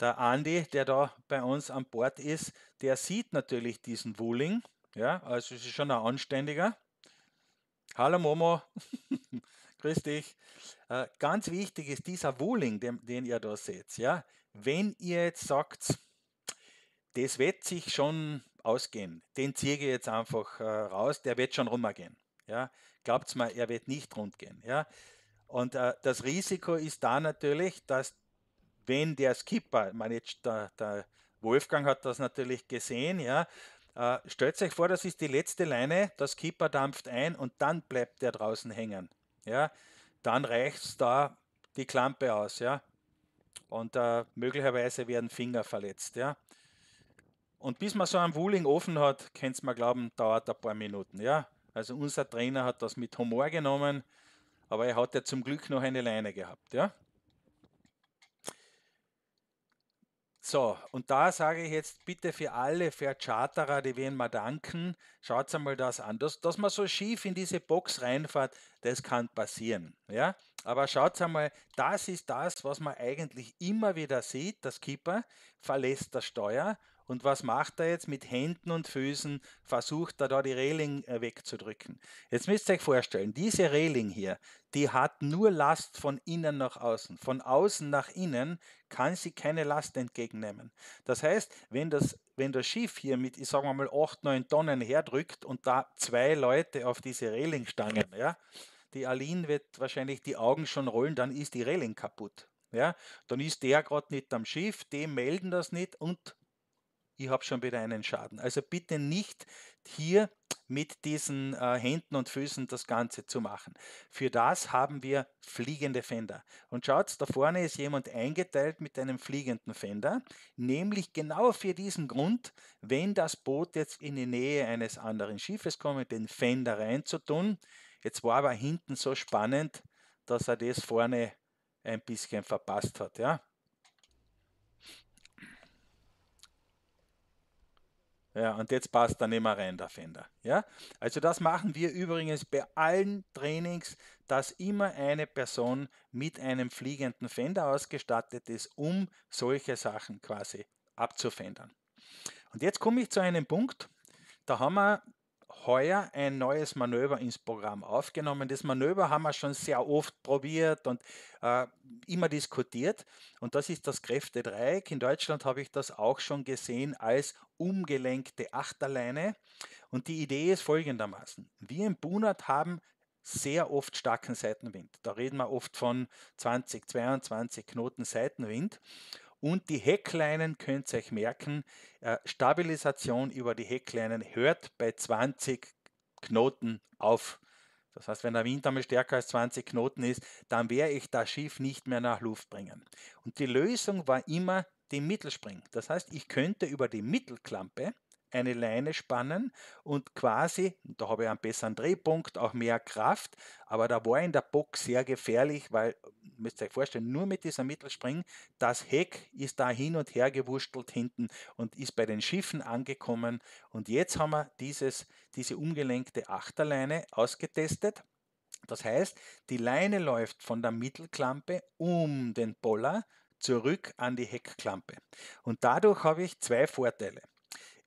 der Andi, der da bei uns an Bord ist, der sieht natürlich diesen Wuling. Ja, also es ist schon ein anständiger. Hallo Momo, grüß dich. Äh, ganz wichtig ist dieser Wuling, den, den ihr da seht. Ja? Wenn ihr jetzt sagt, das wird sich schon ausgehen, den ziehe ich jetzt einfach äh, raus, der wird schon rumgehen. Ja, glaubt's mal, er wird nicht rund gehen. Ja? Und äh, das Risiko ist da natürlich, dass wenn der Skipper, ich meine jetzt der, der Wolfgang hat das natürlich gesehen, ja, äh, stellt euch vor, das ist die letzte Leine, der Skipper dampft ein und dann bleibt der draußen hängen. Ja? Dann reicht da die Klampe aus. Ja? Und äh, möglicherweise werden Finger verletzt. Ja? Und bis man so einen Wuling offen hat, könnt's mal glauben, dauert ein paar Minuten. Ja? Also unser Trainer hat das mit Humor genommen, aber er hat ja zum Glück noch eine Leine gehabt. Ja? So, und da sage ich jetzt bitte für alle Vercharterer, die werden mal danken, schaut einmal das an. Dass, dass man so schief in diese Box reinfährt, das kann passieren. Ja? Aber schaut einmal, das ist das, was man eigentlich immer wieder sieht. Der Skipper verlässt das Steuer. Und was macht er jetzt mit Händen und Füßen? Versucht er da die Reling wegzudrücken. Jetzt müsst ihr euch vorstellen, diese Reling hier, die hat nur Last von innen nach außen. Von außen nach innen kann sie keine Last entgegennehmen. Das heißt, wenn das, wenn das Schiff hier mit, ich sage mal, acht, neun Tonnen herdrückt und da zwei Leute auf diese Reling stangen, ja, die Aline wird wahrscheinlich die Augen schon rollen, dann ist die Reling kaputt. Ja. Dann ist der gerade nicht am Schiff, die melden das nicht und ich habe schon wieder einen Schaden. Also bitte nicht hier mit diesen äh, Händen und Füßen das Ganze zu machen. Für das haben wir fliegende Fender. Und schaut, da vorne ist jemand eingeteilt mit einem fliegenden Fender, nämlich genau für diesen Grund, wenn das Boot jetzt in die Nähe eines anderen Schiffes kommt, den Fender reinzutun. Jetzt war aber hinten so spannend, dass er das vorne ein bisschen verpasst hat, ja. Ja, und jetzt passt dann immer rein der Fender. Ja? Also das machen wir übrigens bei allen Trainings, dass immer eine Person mit einem fliegenden Fender ausgestattet ist, um solche Sachen quasi abzufendern. Und jetzt komme ich zu einem Punkt, da haben wir heuer ein neues Manöver ins Programm aufgenommen. Das Manöver haben wir schon sehr oft probiert und äh, immer diskutiert. Und das ist das Kräftedreieck. In Deutschland habe ich das auch schon gesehen als umgelenkte Achterleine. Und die Idee ist folgendermaßen. Wir im Punat haben sehr oft starken Seitenwind. Da reden wir oft von zwanzig, zweiundzwanzig Knoten Seitenwind. Und die Heckleinen, könnt ihr euch merken, Stabilisation über die Heckleinen hört bei zwanzig Knoten auf. Das heißt, wenn der Wind einmal stärker als zwanzig Knoten ist, dann werde ich das Schiff nicht mehr nach Luft bringen. Und die Lösung war immer die Mittelspring. Das heißt, ich könnte über die Mittelklampe eine Leine spannen und quasi, da habe ich einen besseren Drehpunkt, auch mehr Kraft, aber da war in der Box sehr gefährlich, weil, müsst ihr euch vorstellen, nur mit dieser Mittelspring, das Heck ist da hin und her gewurschtelt hinten und ist bei den Schiffen angekommen und jetzt haben wir dieses, diese umgelenkte Achterleine ausgetestet. Das heißt, die Leine läuft von der Mittelklampe um den Boller zurück an die Heckklampe und dadurch habe ich zwei Vorteile.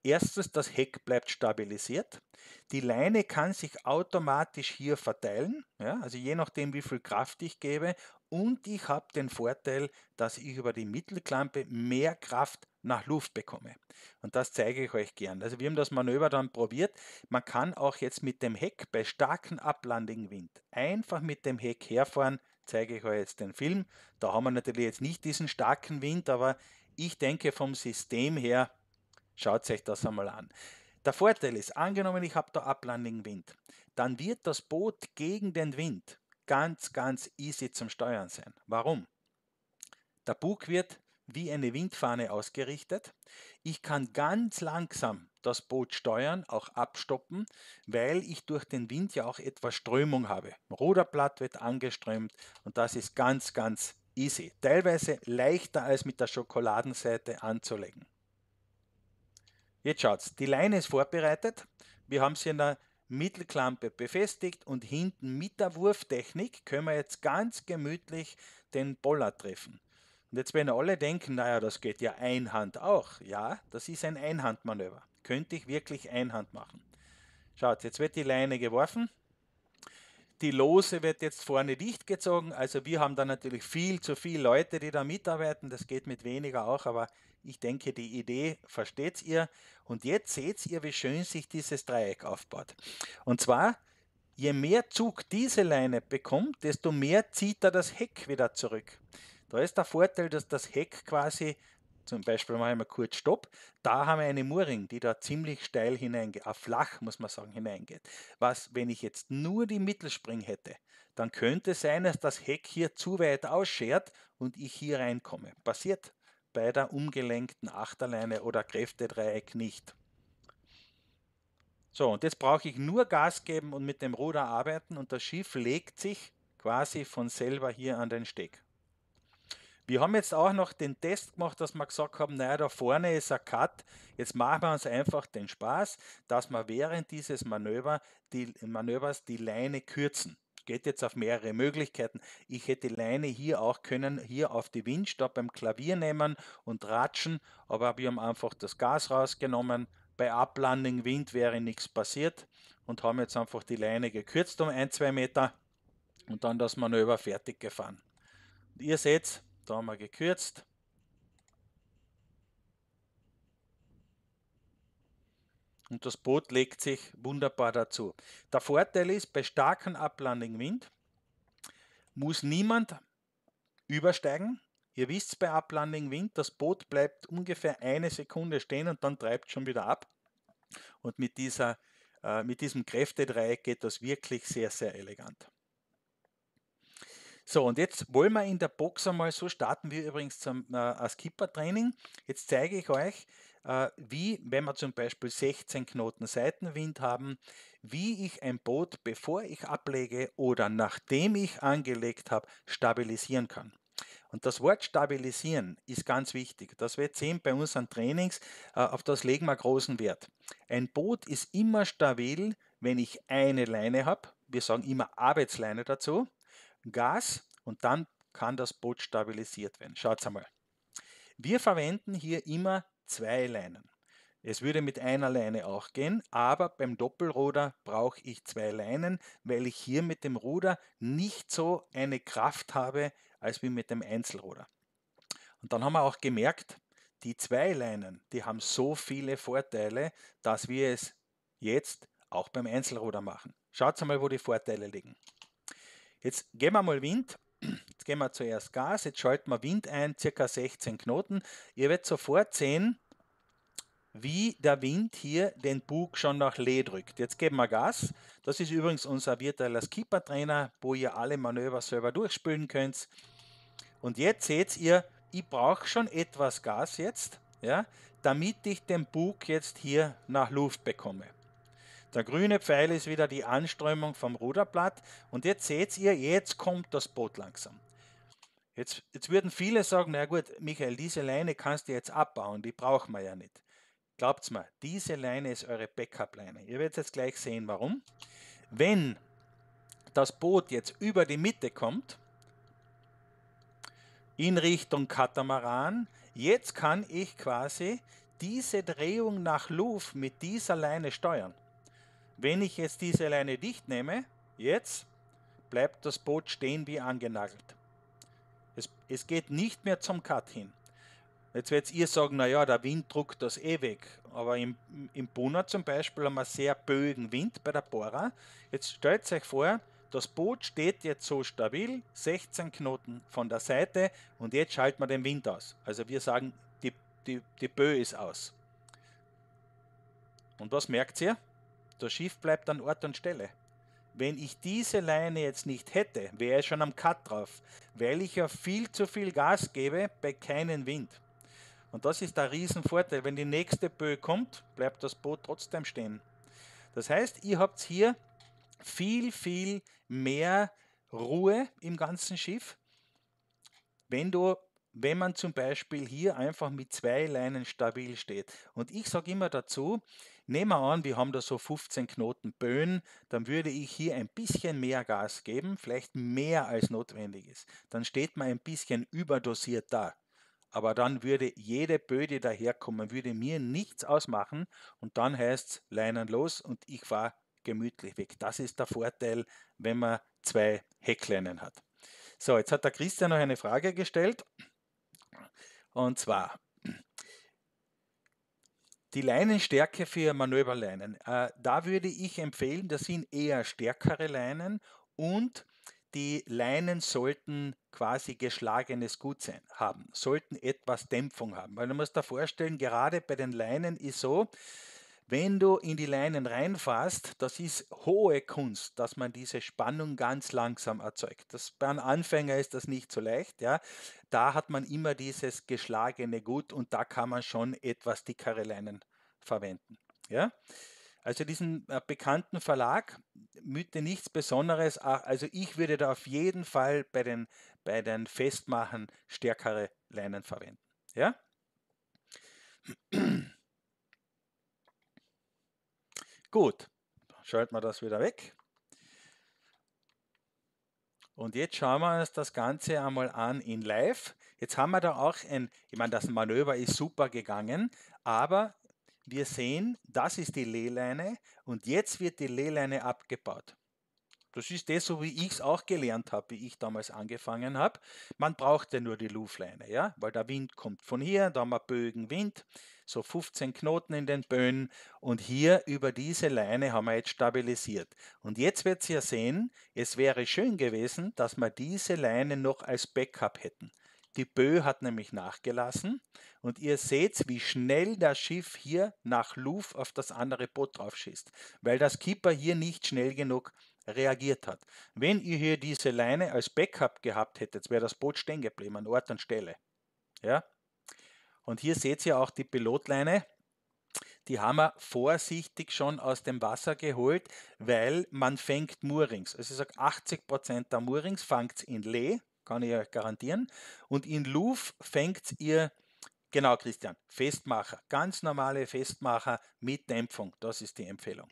Erstens, das Heck bleibt stabilisiert. Die Leine kann sich automatisch hier verteilen, ja, also je nachdem, wie viel Kraft ich gebe, und ich habe den Vorteil, dass ich über die Mittelklampe mehr Kraft nach Luft bekomme. Und das zeige ich euch gern. Also wir haben das Manöver dann probiert. Man kann auch jetzt mit dem Heck bei starkem Uplanding-Wind einfach mit dem Heck herfahren. Zeige ich euch jetzt den Film. Da haben wir natürlich jetzt nicht diesen starken Wind, aber ich denke vom System her, schaut euch das einmal an. Der Vorteil ist, angenommen ich habe da Uplanding-Wind, dann wird das Boot gegen den Wind ganz, ganz easy zum Steuern sein. Warum? Der Bug wird wie eine Windfahne ausgerichtet. Ich kann ganz langsam das Boot steuern, auch abstoppen, weil ich durch den Wind ja auch etwas Strömung habe. Ruderblatt wird angeströmt und das ist ganz, ganz easy. Teilweise leichter als mit der Schokoladenseite anzulegen. Jetzt schaut's, die Leine ist vorbereitet. Wir haben sie in der Mittelklampe befestigt und hinten mit der Wurftechnik können wir jetzt ganz gemütlich den Bollard treffen. Und jetzt, wenn alle denken, naja, das geht ja Einhand auch. Ja, das ist ein Einhandmanöver. Könnte ich wirklich Einhand machen. Schaut, jetzt wird die Leine geworfen. Die Lose wird jetzt vorne dicht gezogen. Also wir haben da natürlich viel zu viele Leute, die da mitarbeiten. Das geht mit weniger auch, aber ich denke, die Idee versteht ihr. Und jetzt seht ihr, wie schön sich dieses Dreieck aufbaut. Und zwar, je mehr Zug diese Leine bekommt, desto mehr zieht er das Heck wieder zurück. Da ist der Vorteil, dass das Heck quasi, zum Beispiel mache ich mal kurz Stopp, da haben wir eine Mooring, die da ziemlich steil hineingeht, ah, flach muss man sagen, hineingeht. Was, wenn ich jetzt nur die Mittelspring hätte, dann könnte es sein, dass das Heck hier zu weit ausschert und ich hier reinkomme. Passiert bei der umgelenkten Achterleine oder Kräftedreieck nicht. So, und jetzt brauche ich nur Gas geben und mit dem Ruder arbeiten und das Schiff legt sich quasi von selber hier an den Steg. Wir haben jetzt auch noch den Test gemacht, dass wir gesagt haben, naja, da vorne ist ein Cut, jetzt machen wir uns einfach den Spaß, dass wir während dieses Manöver die, Manövers die Leine kürzen. Geht jetzt auf mehrere Möglichkeiten. Ich hätte die Leine hier auch können, hier auf die Windstab beim Klavier nehmen und ratschen, aber wir haben einfach das Gas rausgenommen. Bei Uplanding Wind wäre nichts passiert und haben jetzt einfach die Leine gekürzt um ein, zwei Meter und dann das Manöver fertig gefahren. Und ihr seht, da haben wir gekürzt. Und das Boot legt sich wunderbar dazu. Der Vorteil ist, bei starkem Uplanding-Wind muss niemand übersteigen. Ihr wisst, bei Uplanding-Wind, das Boot bleibt ungefähr eine Sekunde stehen und dann treibt es schon wieder ab. Und mit, dieser, äh, mit diesem Kräftedreieck geht das wirklich sehr, sehr elegant. So, und jetzt wollen wir in der Box einmal, so starten wir übrigens zum äh, Skipper-Training. Jetzt zeige ich euch, äh, wie, wenn wir zum Beispiel sechzehn Knoten Seitenwind haben, wie ich ein Boot, bevor ich ablege oder nachdem ich angelegt habe, stabilisieren kann. Und das Wort stabilisieren ist ganz wichtig. Das wird sehen bei unseren Trainings, äh, auf das legen wir großen Wert. Ein Boot ist immer stabil, wenn ich eine Leine habe. Wir sagen immer Arbeitsleine dazu. Gas und dann kann das Boot stabilisiert werden. Schaut einmal. Wir verwenden hier immer zwei Leinen. Es würde mit einer Leine auch gehen, aber beim Doppelruder brauche ich zwei Leinen, weil ich hier mit dem Ruder nicht so eine Kraft habe, als wie mit dem Einzelruder. Und dann haben wir auch gemerkt, die zwei Leinen, die haben so viele Vorteile, dass wir es jetzt auch beim Einzelruder machen. Schaut einmal, wo die Vorteile liegen. Jetzt geben wir mal Wind, jetzt geben wir zuerst Gas, jetzt schalten wir Wind ein, ca. sechzehn Knoten. Ihr werdet sofort sehen, wie der Wind hier den Bug schon nach Lee drückt. Jetzt geben wir Gas, das ist übrigens unser virtueller Skippertrainer, wo ihr alle Manöver selber durchspülen könnt. Und jetzt seht ihr, ich brauche schon etwas Gas jetzt, ja, damit ich den Bug jetzt hier nach Luft bekomme. Der grüne Pfeil ist wieder die Anströmung vom Ruderblatt. Und jetzt seht ihr, jetzt kommt das Boot langsam. Jetzt, jetzt würden viele sagen, na gut, Michael, diese Leine kannst du jetzt abbauen, die brauchen wir ja nicht. Glaubt's mir, diese Leine ist eure Backup-Leine. Ihr werdet jetzt gleich sehen, warum. Wenn das Boot jetzt über die Mitte kommt, in Richtung Katamaran, jetzt kann ich quasi diese Drehung nach Luft mit dieser Leine steuern. Wenn ich jetzt diese Leine dicht nehme, jetzt bleibt das Boot stehen wie angenagelt. Es, es geht nicht mehr zum Cut hin. Jetzt werdet ihr sagen, naja, der Wind druckt das eh weg. Aber im, im Punat zum Beispiel haben wir sehr böigen Wind bei der Bora. Jetzt stellt euch vor, das Boot steht jetzt so stabil, sechzehn Knoten von der Seite, und jetzt schalten wir den Wind aus. Also wir sagen, die, die, die Böe ist aus. Und was merkt ihr? Das Schiff bleibt an Ort und Stelle. Wenn ich diese Leine jetzt nicht hätte, wäre ich schon am Cut drauf, weil ich ja viel zu viel Gas gebe bei keinem Wind. Und das ist der Riesenvorteil. Wenn die nächste Böe kommt, bleibt das Boot trotzdem stehen. Das heißt, ihr habt hier viel, viel mehr Ruhe im ganzen Schiff, wenn du, wenn man zum Beispiel hier einfach mit zwei Leinen stabil steht. Und ich sage immer dazu, nehmen wir an, wir haben da so fünfzehn Knoten Böen, dann würde ich hier ein bisschen mehr Gas geben, vielleicht mehr als notwendig ist. Dann steht man ein bisschen überdosiert da. Aber dann würde jede Böe, die daherkommen, würde mir nichts ausmachen, und dann heißt es Leinen los und ich fahre gemütlich weg. Das ist der Vorteil, wenn man zwei Heckleinen hat. So, jetzt hat der Christian noch eine Frage gestellt, und zwar die Leinenstärke für Manöverleinen. Äh, da würde ich empfehlen, das sind eher stärkere Leinen, und die Leinen sollten quasi geschlagenes Gut sein, haben, sollten etwas Dämpfung haben. Weil du musst dir vorstellen, gerade bei den Leinen ist so, wenn du in die Leinen reinfährst, das ist hohe Kunst, dass man diese Spannung ganz langsam erzeugt. Das, bei einem Anfänger ist das nicht so leicht. Ja. Da hat man immer dieses geschlagene Gut, und da kann man schon etwas dickere Leinen verwenden. Ja. Also diesen äh, bekannten Verlag, müsste nichts Besonderes, also ich würde da auf jeden Fall bei den, bei den Festmachen stärkere Leinen verwenden. Ja. Gut, schalten wir das wieder weg. Und jetzt schauen wir uns das Ganze einmal an in live. Jetzt haben wir da auch ein, ich meine, das Manöver ist super gegangen, aber wir sehen, das ist die Lehleine, und jetzt wird die Lehleine abgebaut. Das ist das, so wie ich es auch gelernt habe, wie ich damals angefangen habe. Man braucht ja nur die Luftleine, ja, weil der Wind kommt von hier, da haben wir Bögenwind, so fünfzehn Knoten in den Böen, und hier über diese Leine haben wir jetzt stabilisiert. Und jetzt wird es ja sehen, es wäre schön gewesen, dass wir diese Leine noch als Backup hätten. Die Böe hat nämlich nachgelassen, und ihr seht, wie schnell das Schiff hier nach Luft auf das andere Boot drauf schießt, weil der Skipper hier nicht schnell genug reagiert hat. Wenn ihr hier diese Leine als Backup gehabt hättet, wäre das Boot stehen geblieben, an Ort und Stelle. Ja? Und hier seht ihr auch die Pilotleine, die haben wir vorsichtig schon aus dem Wasser geholt, weil man fängt Moorings. Also ich sage, achtzig Prozent der Moorings fangt in Lee, kann ich euch garantieren, und in Luv fängt ihr, genau Christian, Festmacher, ganz normale Festmacher mit Dämpfung, das ist die Empfehlung.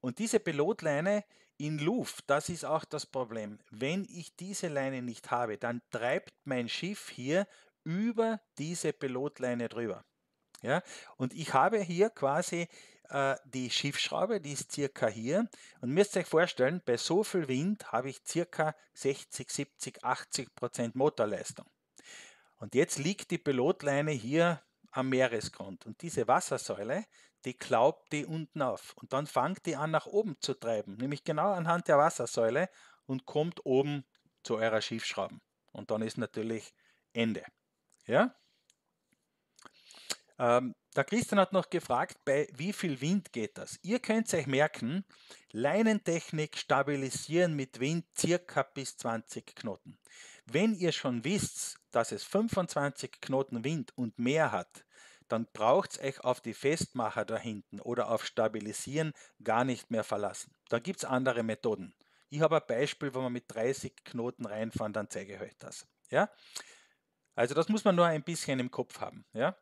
Und diese Pilotleine in Luft, das ist auch das Problem. Wenn ich diese Leine nicht habe, dann treibt mein Schiff hier über diese Pilotleine drüber. Ja? Und ich habe hier quasi äh, die Schiffsschraube, die ist circa hier. Und müsst ihr euch vorstellen, bei so viel Wind habe ich circa sechzig, siebzig, achtzig Prozent Motorleistung. Und jetzt liegt die Pilotleine hier am Meeresgrund. Und diese Wassersäule, die klaubt die unten auf. Und dann fängt die an, nach oben zu treiben, nämlich genau anhand der Wassersäule, und kommt oben zu eurer Schiffsschrauben. Und dann ist natürlich Ende. Ja? Ähm, der Christian hat noch gefragt, bei wie viel Wind geht das? Ihr könnt euch merken, Leinentechnik stabilisieren mit Wind circa bis zwanzig Knoten. Wenn ihr schon wisst, dass es fünfundzwanzig Knoten Wind und mehr hat, dann braucht es euch auf die Festmacher da hinten oder auf Stabilisieren gar nicht mehr verlassen. Da gibt es andere Methoden. Ich habe ein Beispiel, wo man mit dreißig Knoten reinfahren, dann zeige ich euch das. Ja? Also das muss man nur ein bisschen im Kopf haben. Ja?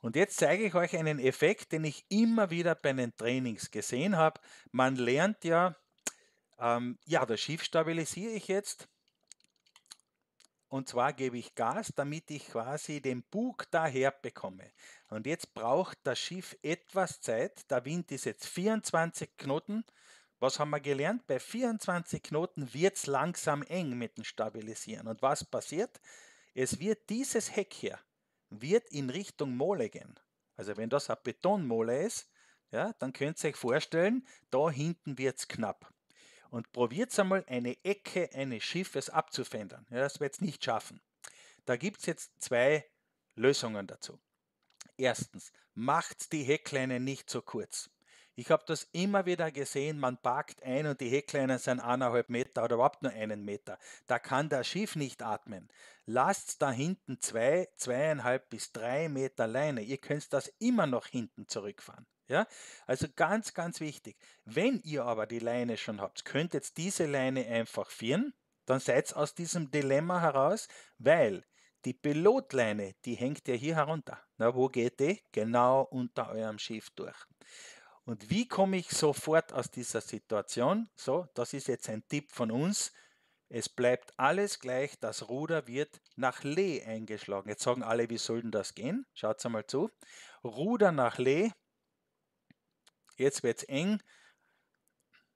Und jetzt zeige ich euch einen Effekt, den ich immer wieder bei den Trainings gesehen habe. Man lernt ja, ähm, ja, das Schiff stabilisiere ich jetzt. Und zwar gebe ich Gas, damit ich quasi den Bug daher bekomme. Und jetzt braucht das Schiff etwas Zeit. Der Wind ist jetzt vierundzwanzig Knoten. Was haben wir gelernt? Bei vierundzwanzig Knoten wird es langsam eng mit dem Stabilisieren. Und was passiert? Es wird dieses Heck hier, wird in Richtung Mole gehen. Also wenn das eine Betonmole ist, ja, dann könnt ihr euch vorstellen, da hinten wird es knapp. Und probiert einmal eine Ecke eines Schiffes abzufedern. Ja, das wird es nicht schaffen. Da gibt es jetzt zwei Lösungen dazu. Erstens, macht die Heckleine nicht so kurz. Ich habe das immer wieder gesehen, man parkt ein und die Heckleinen sind eineinhalb Meter oder überhaupt nur einen Meter. Da kann das Schiff nicht atmen. Lasst da hinten zwei, zweieinhalb bis drei Meter Leine. Ihr könnt das immer noch hinten zurückfahren. Ja? Also ganz, ganz wichtig. Wenn ihr aber die Leine schon habt, könnt jetzt diese Leine einfach führen, dann seid ihr aus diesem Dilemma heraus, weil die Pilotleine, die hängt ja hier herunter. Na, wo geht die? Genau unter eurem Schiff durch. Und wie komme ich sofort aus dieser Situation? So, das ist jetzt ein Tipp von uns. Es bleibt alles gleich, das Ruder wird nach Lee eingeschlagen. Jetzt sagen alle, wie soll denn das gehen? Schaut einmal zu. Ruder nach Lee. Jetzt wird es eng.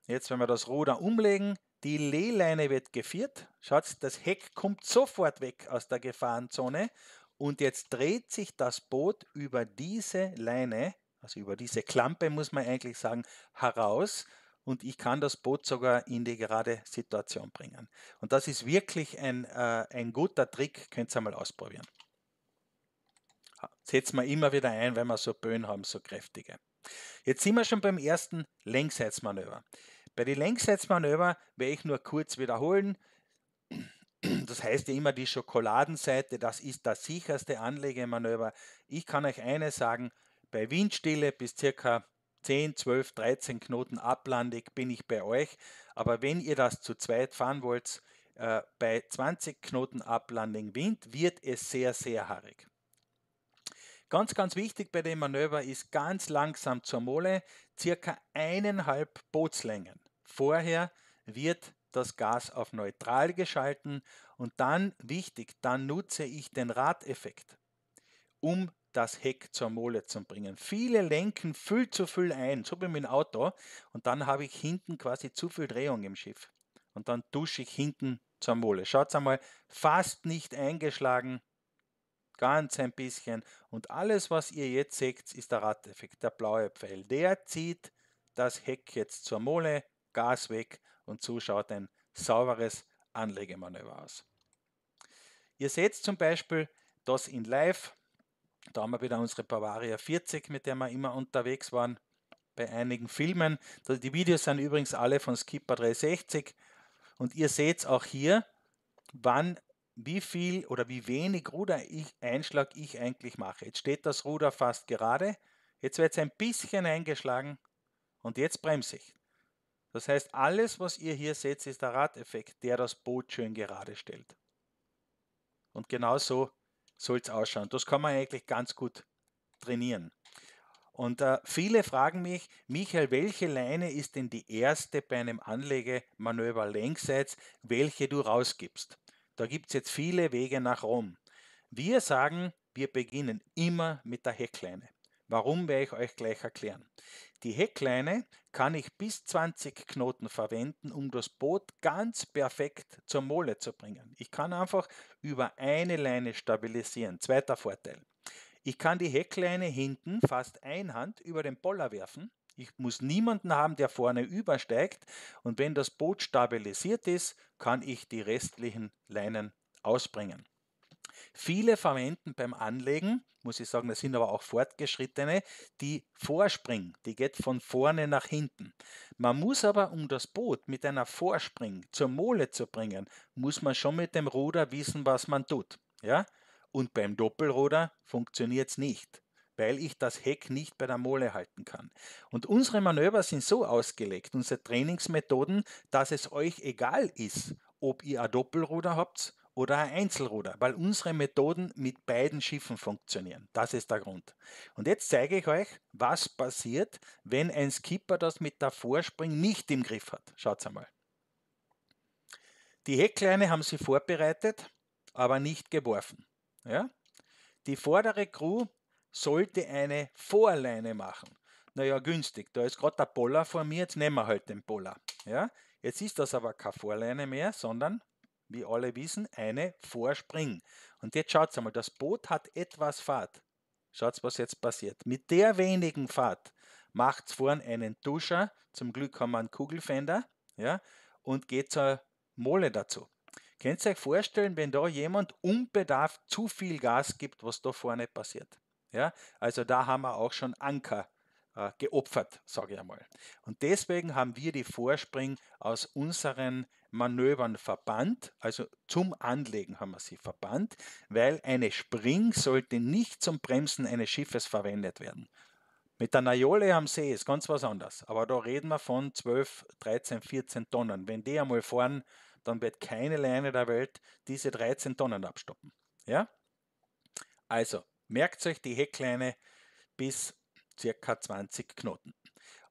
Jetzt, wenn wir das Ruder umlegen, die Lehleine wird geführt. Schaut, das Heck kommt sofort weg aus der Gefahrenzone. Und jetzt dreht sich das Boot über diese Leine, also über diese Klampe muss man eigentlich sagen, heraus. Und ich kann das Boot sogar in die gerade Situation bringen. Und das ist wirklich ein, äh, ein guter Trick. Könnt ihr mal ausprobieren. Setzt man immer wieder ein, wenn wir so Böen haben, so kräftige. Jetzt sind wir schon beim ersten Längsseitsmanöver. Bei den Längsseitsmanöver werde ich nur kurz wiederholen. Das heißt ja immer die Schokoladenseite, das ist das sicherste Anlegemanöver. Ich kann euch eines sagen, bei Windstille bis ca. zehn, zwölf, dreizehn Knoten ablandig bin ich bei euch. Aber wenn ihr das zu zweit fahren wollt, äh, bei zwanzig Knoten ablandig Wind wird es sehr, sehr haarig. Ganz, ganz wichtig bei dem Manöver ist ganz langsam zur Mole, circa eineinhalb Bootslängen. Vorher wird das Gas auf neutral geschalten und dann, wichtig, dann nutze ich den Radeffekt, um das Heck zur Mole zu bringen. Viele lenken viel zu viel ein, so wie mit dem Auto, und dann habe ich hinten quasi zu viel Drehung im Schiff. Und dann dusche ich hinten zur Mole. Schaut einmal, fast nicht eingeschlagen. Ganz ein bisschen. Und alles, was ihr jetzt seht, ist der Radeffekt, der blaue Pfeil. Der zieht das Heck jetzt zur Mole, Gas weg und so schaut ein sauberes Anlegemanöver aus. Ihr seht zum Beispiel das in live. Da haben wir wieder unsere Bavaria vierzig, mit der wir immer unterwegs waren, bei einigen Filmen. Die Videos sind übrigens alle von Skipper dreihundertsechzig. Und ihr seht auch hier, wann wie viel oder wie wenig Ruder ich Einschlag ich eigentlich mache. Jetzt steht das Ruder fast gerade, jetzt wird es ein bisschen eingeschlagen und jetzt bremse ich. Das heißt, alles, was ihr hier seht, ist der Radeffekt, der das Boot schön gerade stellt. Und genau so soll es ausschauen. Das kann man eigentlich ganz gut trainieren. Und äh, viele fragen mich, Michael, welche Leine ist denn die erste bei einem Anlegemanöver längsseits, welche du rausgibst? Da gibt es jetzt viele Wege nach Rom. Wir sagen, wir beginnen immer mit der Heckleine. Warum, werde ich euch gleich erklären. Die Heckleine kann ich bis zwanzig Knoten verwenden, um das Boot ganz perfekt zur Mole zu bringen. Ich kann einfach über eine Leine stabilisieren. Zweiter Vorteil. Ich kann die Heckleine hinten fast einhand über den Poller werfen. Ich muss niemanden haben, der vorne übersteigt. Und wenn das Boot stabilisiert ist, kann ich die restlichen Leinen ausbringen. Viele verwenden beim Anlegen, muss ich sagen, das sind aber auch Fortgeschrittene, die Vorspring. Die geht von vorne nach hinten. Man muss aber, um das Boot mit einer Vorspring zur Mole zu bringen, muss man schon mit dem Ruder wissen, was man tut. Ja? Und beim Doppelruder funktioniert es nicht, weil ich das Heck nicht bei der Mole halten kann. Und unsere Manöver sind so ausgelegt, unsere Trainingsmethoden, dass es euch egal ist, ob ihr ein Doppelruder habt oder ein Einzelruder, weil unsere Methoden mit beiden Schiffen funktionieren. Das ist der Grund. Und jetzt zeige ich euch, was passiert, wenn ein Skipper das mit der Vorspring nicht im Griff hat. Schaut einmal. Die Heckleine haben sie vorbereitet, aber nicht geworfen. Ja? Die vordere Crew sollte eine Vorleine machen. naja, günstig, da ist gerade der Poller vor mir, jetzt nehmen wir halt den Poller. Ja? Jetzt ist das aber keine Vorleine mehr, sondern, wie alle wissen, eine Vorspring. Und jetzt schaut einmal, das Boot hat etwas Fahrt. Schaut, was jetzt passiert. Mit der wenigen Fahrt macht es vorn einen Tuscher, zum Glück haben wir einen Kugelfender, ja, und geht zur Mole dazu. Könnt ihr euch vorstellen, wenn da jemand unbedarft zu viel Gas gibt, was da vorne passiert? Ja, also da haben wir auch schon Anker äh, geopfert, sage ich einmal. Und deswegen haben wir die Vorspring aus unseren Manövern verbannt, also zum Anlegen haben wir sie verbannt, weil eine Spring sollte nicht zum Bremsen eines Schiffes verwendet werden. Mit der Naiole am See ist ganz was anderes, aber da reden wir von zwölf, dreizehn, vierzehn Tonnen. Wenn die einmal fahren, dann wird keine Leine der Welt diese dreizehn Tonnen abstoppen. Ja? Also, merkt euch die Heckleine bis ca. zwanzig Knoten.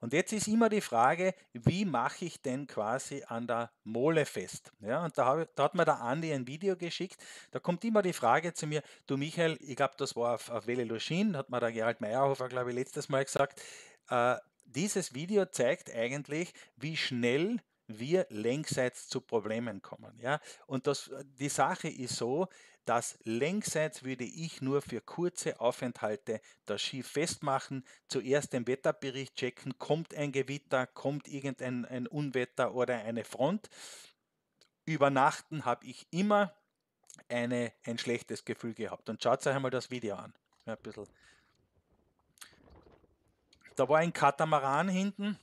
Und jetzt ist immer die Frage, wie mache ich denn quasi an der Mole fest? Ja, und da, habe, da hat mir der Andi ein Video geschickt, da kommt immer die Frage zu mir, du Michael, ich glaube, das war auf, auf Veli-Login, hat mir der Gerald Mayrhofer, glaube ich, letztes Mal gesagt, äh, dieses Video zeigt eigentlich, wie schnell wir längsseits zu Problemen kommen. Ja? Und das, die Sache ist so, dass längsseits würde ich nur für kurze Aufenthalte das Schiff festmachen, zuerst den Wetterbericht checken, kommt ein Gewitter, kommt irgendein ein Unwetter oder eine Front. Übernachten habe ich immer eine, ein schlechtes Gefühl gehabt. Und schaut euch einmal das Video an. Ja, ein bisschen. Da war ein Katamaran hinten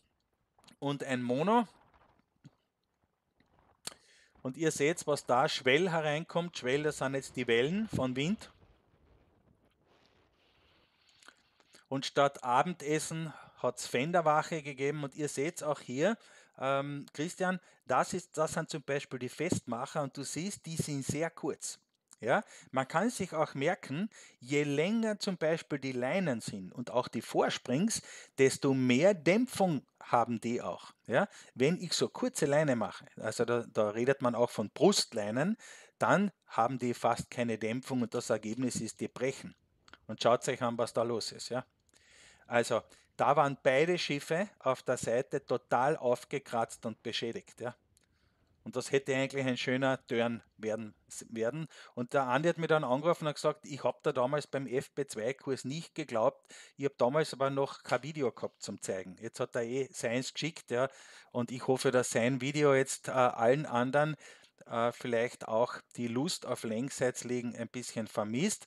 und ein Mono. Und ihr seht, was da Schwell hereinkommt. Schwell, das sind jetzt die Wellen von Wind. Und statt Abendessen hat es Fenderwache gegeben. Und ihr seht auch hier, ähm, Christian, das, ist, das sind zum Beispiel die Festmacher. Und du siehst, die sind sehr kurz. Ja? Man kann sich auch merken, je länger zum Beispiel die Leinen sind und auch die Vorsprings, desto mehr Dämpfung haben die auch. Ja? Wenn ich so kurze Leine mache, also da, da redet man auch von Brustleinen, dann haben die fast keine Dämpfung und das Ergebnis ist, die brechen. Und schaut euch an, was da los ist. Ja? Also da waren beide Schiffe auf der Seite total aufgekratzt und beschädigt. Ja? Und das hätte eigentlich ein schöner Turn werden, werden. Und der Andi hat mir dann angerufen und gesagt, ich habe da damals beim F B zwei Kurs nicht geglaubt. Ich habe damals aber noch kein Video gehabt zum Zeigen. Jetzt hat er eh seins geschickt. Ja. Und ich hoffe, dass sein Video jetzt äh, allen anderen äh, vielleicht auch die Lust auf Längsseitslegen ein bisschen vermisst.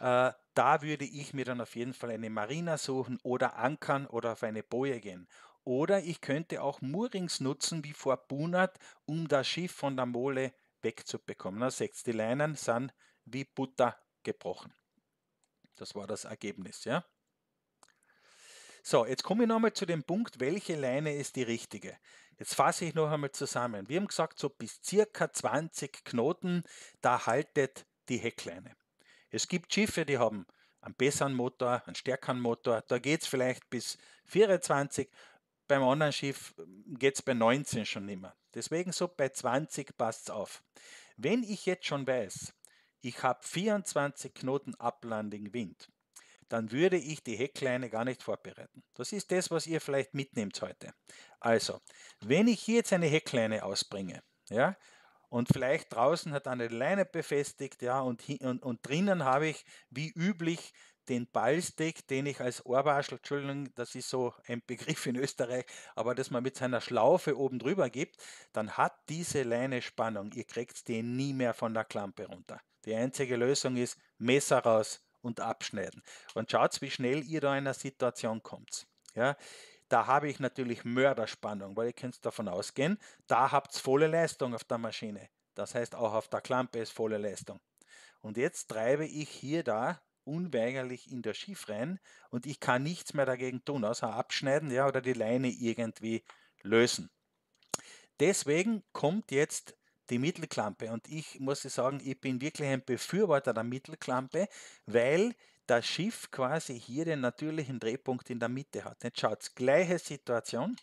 Äh, da würde ich mir dann auf jeden Fall eine Marina suchen oder ankern oder auf eine Boje gehen. Oder ich könnte auch Moorings nutzen, wie vor Punat, um das Schiff von der Mole wegzubekommen. Na, seht, die Leinen sind wie Butter gebrochen. Das war das Ergebnis. Ja? So, jetzt komme ich nochmal zu dem Punkt, welche Leine ist die richtige. Jetzt fasse ich noch einmal zusammen. Wir haben gesagt, so bis circa zwanzig Knoten, da haltet die Heckleine. Es gibt Schiffe, die haben einen besseren Motor, einen stärkeren Motor. Da geht es vielleicht bis vierundzwanzig. Beim anderen Schiff geht es bei neunzehn schon nicht mehr. Deswegen so bei zwanzig passt es auf. Wenn ich jetzt schon weiß, ich habe vierundzwanzig Knoten Uplanding Wind, dann würde ich die Heckleine gar nicht vorbereiten. Das ist das, was ihr vielleicht mitnehmt heute. Also, wenn ich hier jetzt eine Heckleine ausbringe, ja, und vielleicht draußen hat eine Leine befestigt, ja, und, und, und drinnen habe ich wie üblich den Ballstick, den ich als Ohrbarschel, Entschuldigung, das ist so ein Begriff in Österreich, aber dass man mit seiner Schlaufe oben drüber gibt, dann hat diese Leine Spannung. Ihr kriegt den nie mehr von der Klampe runter. Die einzige Lösung ist Messer raus und abschneiden. Und schaut, wie schnell ihr da in einer Situation kommt. Ja, da habe ich natürlich Mörderspannung, weil ihr könnt davon ausgehen, da habt ihr volle Leistung auf der Maschine. Das heißt, auch auf der Klampe ist volle Leistung. Und jetzt treibe ich hier da unweigerlich in das Schiff rein und ich kann nichts mehr dagegen tun, außer abschneiden, ja, oder die Leine irgendwie lösen. Deswegen kommt jetzt die Mittelklampe und ich muss sagen, ich bin wirklich ein Befürworter der Mittelklampe, weil das Schiff quasi hier den natürlichen Drehpunkt in der Mitte hat. Jetzt schaut, gleiche Situation.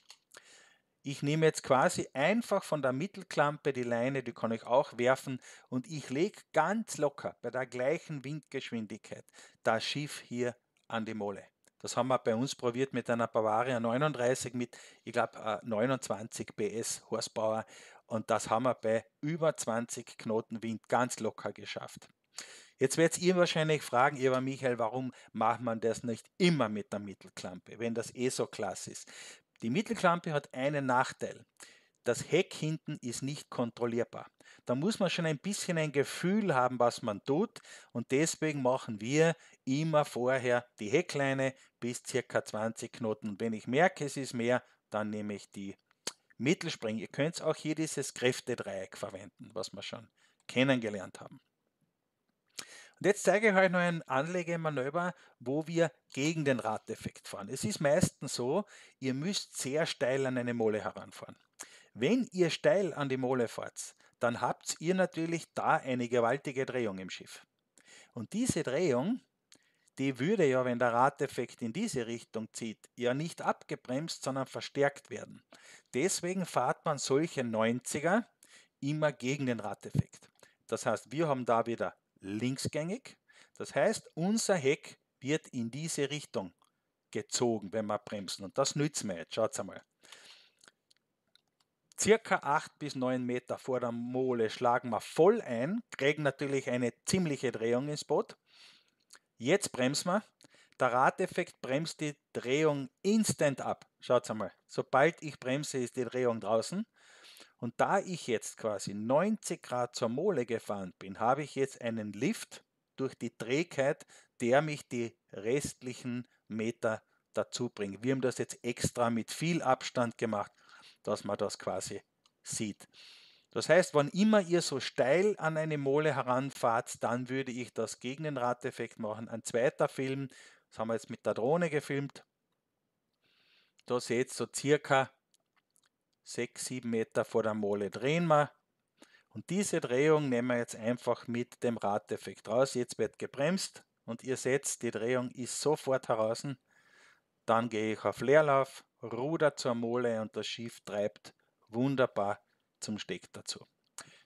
Ich nehme jetzt quasi einfach von der Mittelklampe die Leine, die kann ich auch werfen, und ich lege ganz locker bei der gleichen Windgeschwindigkeit das Schiff hier an die Mole. Das haben wir bei uns probiert mit einer Bavaria neununddreißig mit, ich glaube, neunundzwanzig PS Horsepower. Und das haben wir bei über zwanzig Knoten Wind ganz locker geschafft. Jetzt werdet ihr wahrscheinlich fragen, lieber Michael, warum macht man das nicht immer mit der Mittelklampe, wenn das eh so klasse ist? Die Mittelklampe hat einen Nachteil. Das Heck hinten ist nicht kontrollierbar. Da muss man schon ein bisschen ein Gefühl haben, was man tut. Und deswegen machen wir immer vorher die Heckleine bis ca. zwanzig Knoten. Und wenn ich merke, es ist mehr, dann nehme ich die Mittelspring. Ihr könnt auch hier dieses Kräftedreieck verwenden, was wir schon kennengelernt haben. Und jetzt zeige ich euch noch ein Anlegemanöver, wo wir gegen den Radeffekt fahren. Es ist meistens so, ihr müsst sehr steil an eine Mole heranfahren. Wenn ihr steil an die Mole fahrt, dann habt ihr natürlich da eine gewaltige Drehung im Schiff. Und diese Drehung, die würde ja, wenn der Radeffekt in diese Richtung zieht, ja nicht abgebremst, sondern verstärkt werden. Deswegen fährt man solche neunziger immer gegen den Radeffekt. Das heißt, wir haben da wieder linksgängig. Das heißt, unser Heck wird in diese Richtung gezogen, wenn wir bremsen. Und das nützt mir jetzt. Schaut einmal. Circa acht bis neun Meter vor der Mole schlagen wir voll ein, kriegen natürlich eine ziemliche Drehung ins Boot. Jetzt bremsen wir. Der Radeffekt bremst die Drehung instant ab. Schaut einmal, sobald ich bremse, ist die Drehung draußen. Und da ich jetzt quasi neunzig Grad zur Mole gefahren bin, habe ich jetzt einen Lift durch die Trägheit, der mich die restlichen Meter dazu bringt. Wir haben das jetzt extra mit viel Abstand gemacht, dass man das quasi sieht. Das heißt, wann immer ihr so steil an eine Mole heranfahrt, dann würde ich das gegen den Radeffekt machen. Ein zweiter Film, das haben wir jetzt mit der Drohne gefilmt. Da seht ihr so circa sechs, sieben Meter vor der Mole drehen wir. Und diese Drehung nehmen wir jetzt einfach mit dem Radeffekt raus. Jetzt wird gebremst und ihr seht, die Drehung ist sofort heraus. Dann gehe ich auf Leerlauf, Ruder zur Mole und das Schiff treibt wunderbar zum Steg dazu.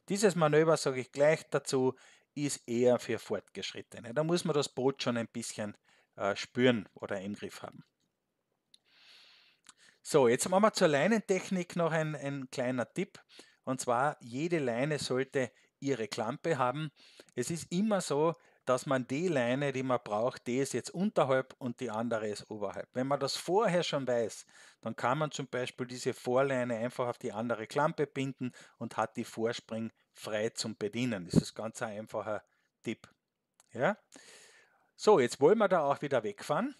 Dieses Manöver, sage ich gleich dazu, ist eher für Fortgeschrittene. Da muss man das Boot schon ein bisschen äh, spüren oder im Griff haben. So, jetzt machen wir zur Leinentechnik noch ein, ein kleiner Tipp. Und zwar, jede Leine sollte ihre Klampe haben. Es ist immer so, dass man die Leine, die man braucht, die ist jetzt unterhalb und die andere ist oberhalb. Wenn man das vorher schon weiß, dann kann man zum Beispiel diese Vorleine einfach auf die andere Klampe binden und hat die Vorspring frei zum Bedienen. Das ist ganz ein einfacher Tipp. Ja? So, jetzt wollen wir da auch wieder wegfahren.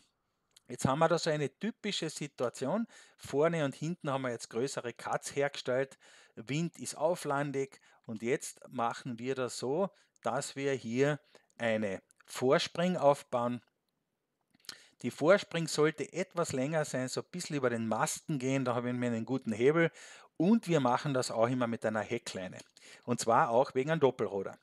Jetzt haben wir da so eine typische Situation. Vorne und hinten haben wir jetzt größere Cuts hergestellt. Wind ist auflandig und jetzt machen wir das so, dass wir hier eine Vorspring aufbauen. Die Vorspring sollte etwas länger sein, so ein bisschen über den Masten gehen, da haben wir einen guten Hebel. Und wir machen das auch immer mit einer Heckleine. Und zwar auch wegen einem Doppelruder.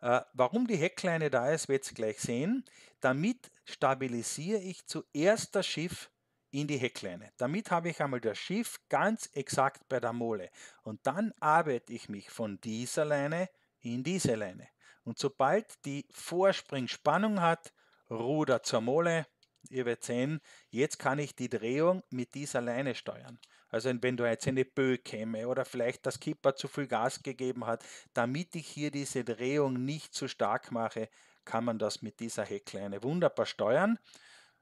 Äh, warum die Heckleine da ist, werdet ihr gleich sehen. Damit stabilisiere ich zuerst das Schiff in die Heckleine. Damit habe ich einmal das Schiff ganz exakt bei der Mole. Und dann arbeite ich mich von dieser Leine in diese Leine. Und sobald die Vorspring Spannung hat, Ruder zur Mole, ihr werdet sehen, jetzt kann ich die Drehung mit dieser Leine steuern. Also wenn du jetzt eine Böe käme oder vielleicht das Skipper zu viel Gas gegeben hat, damit ich hier diese Drehung nicht zu stark mache, kann man das mit dieser Heckleine wunderbar steuern.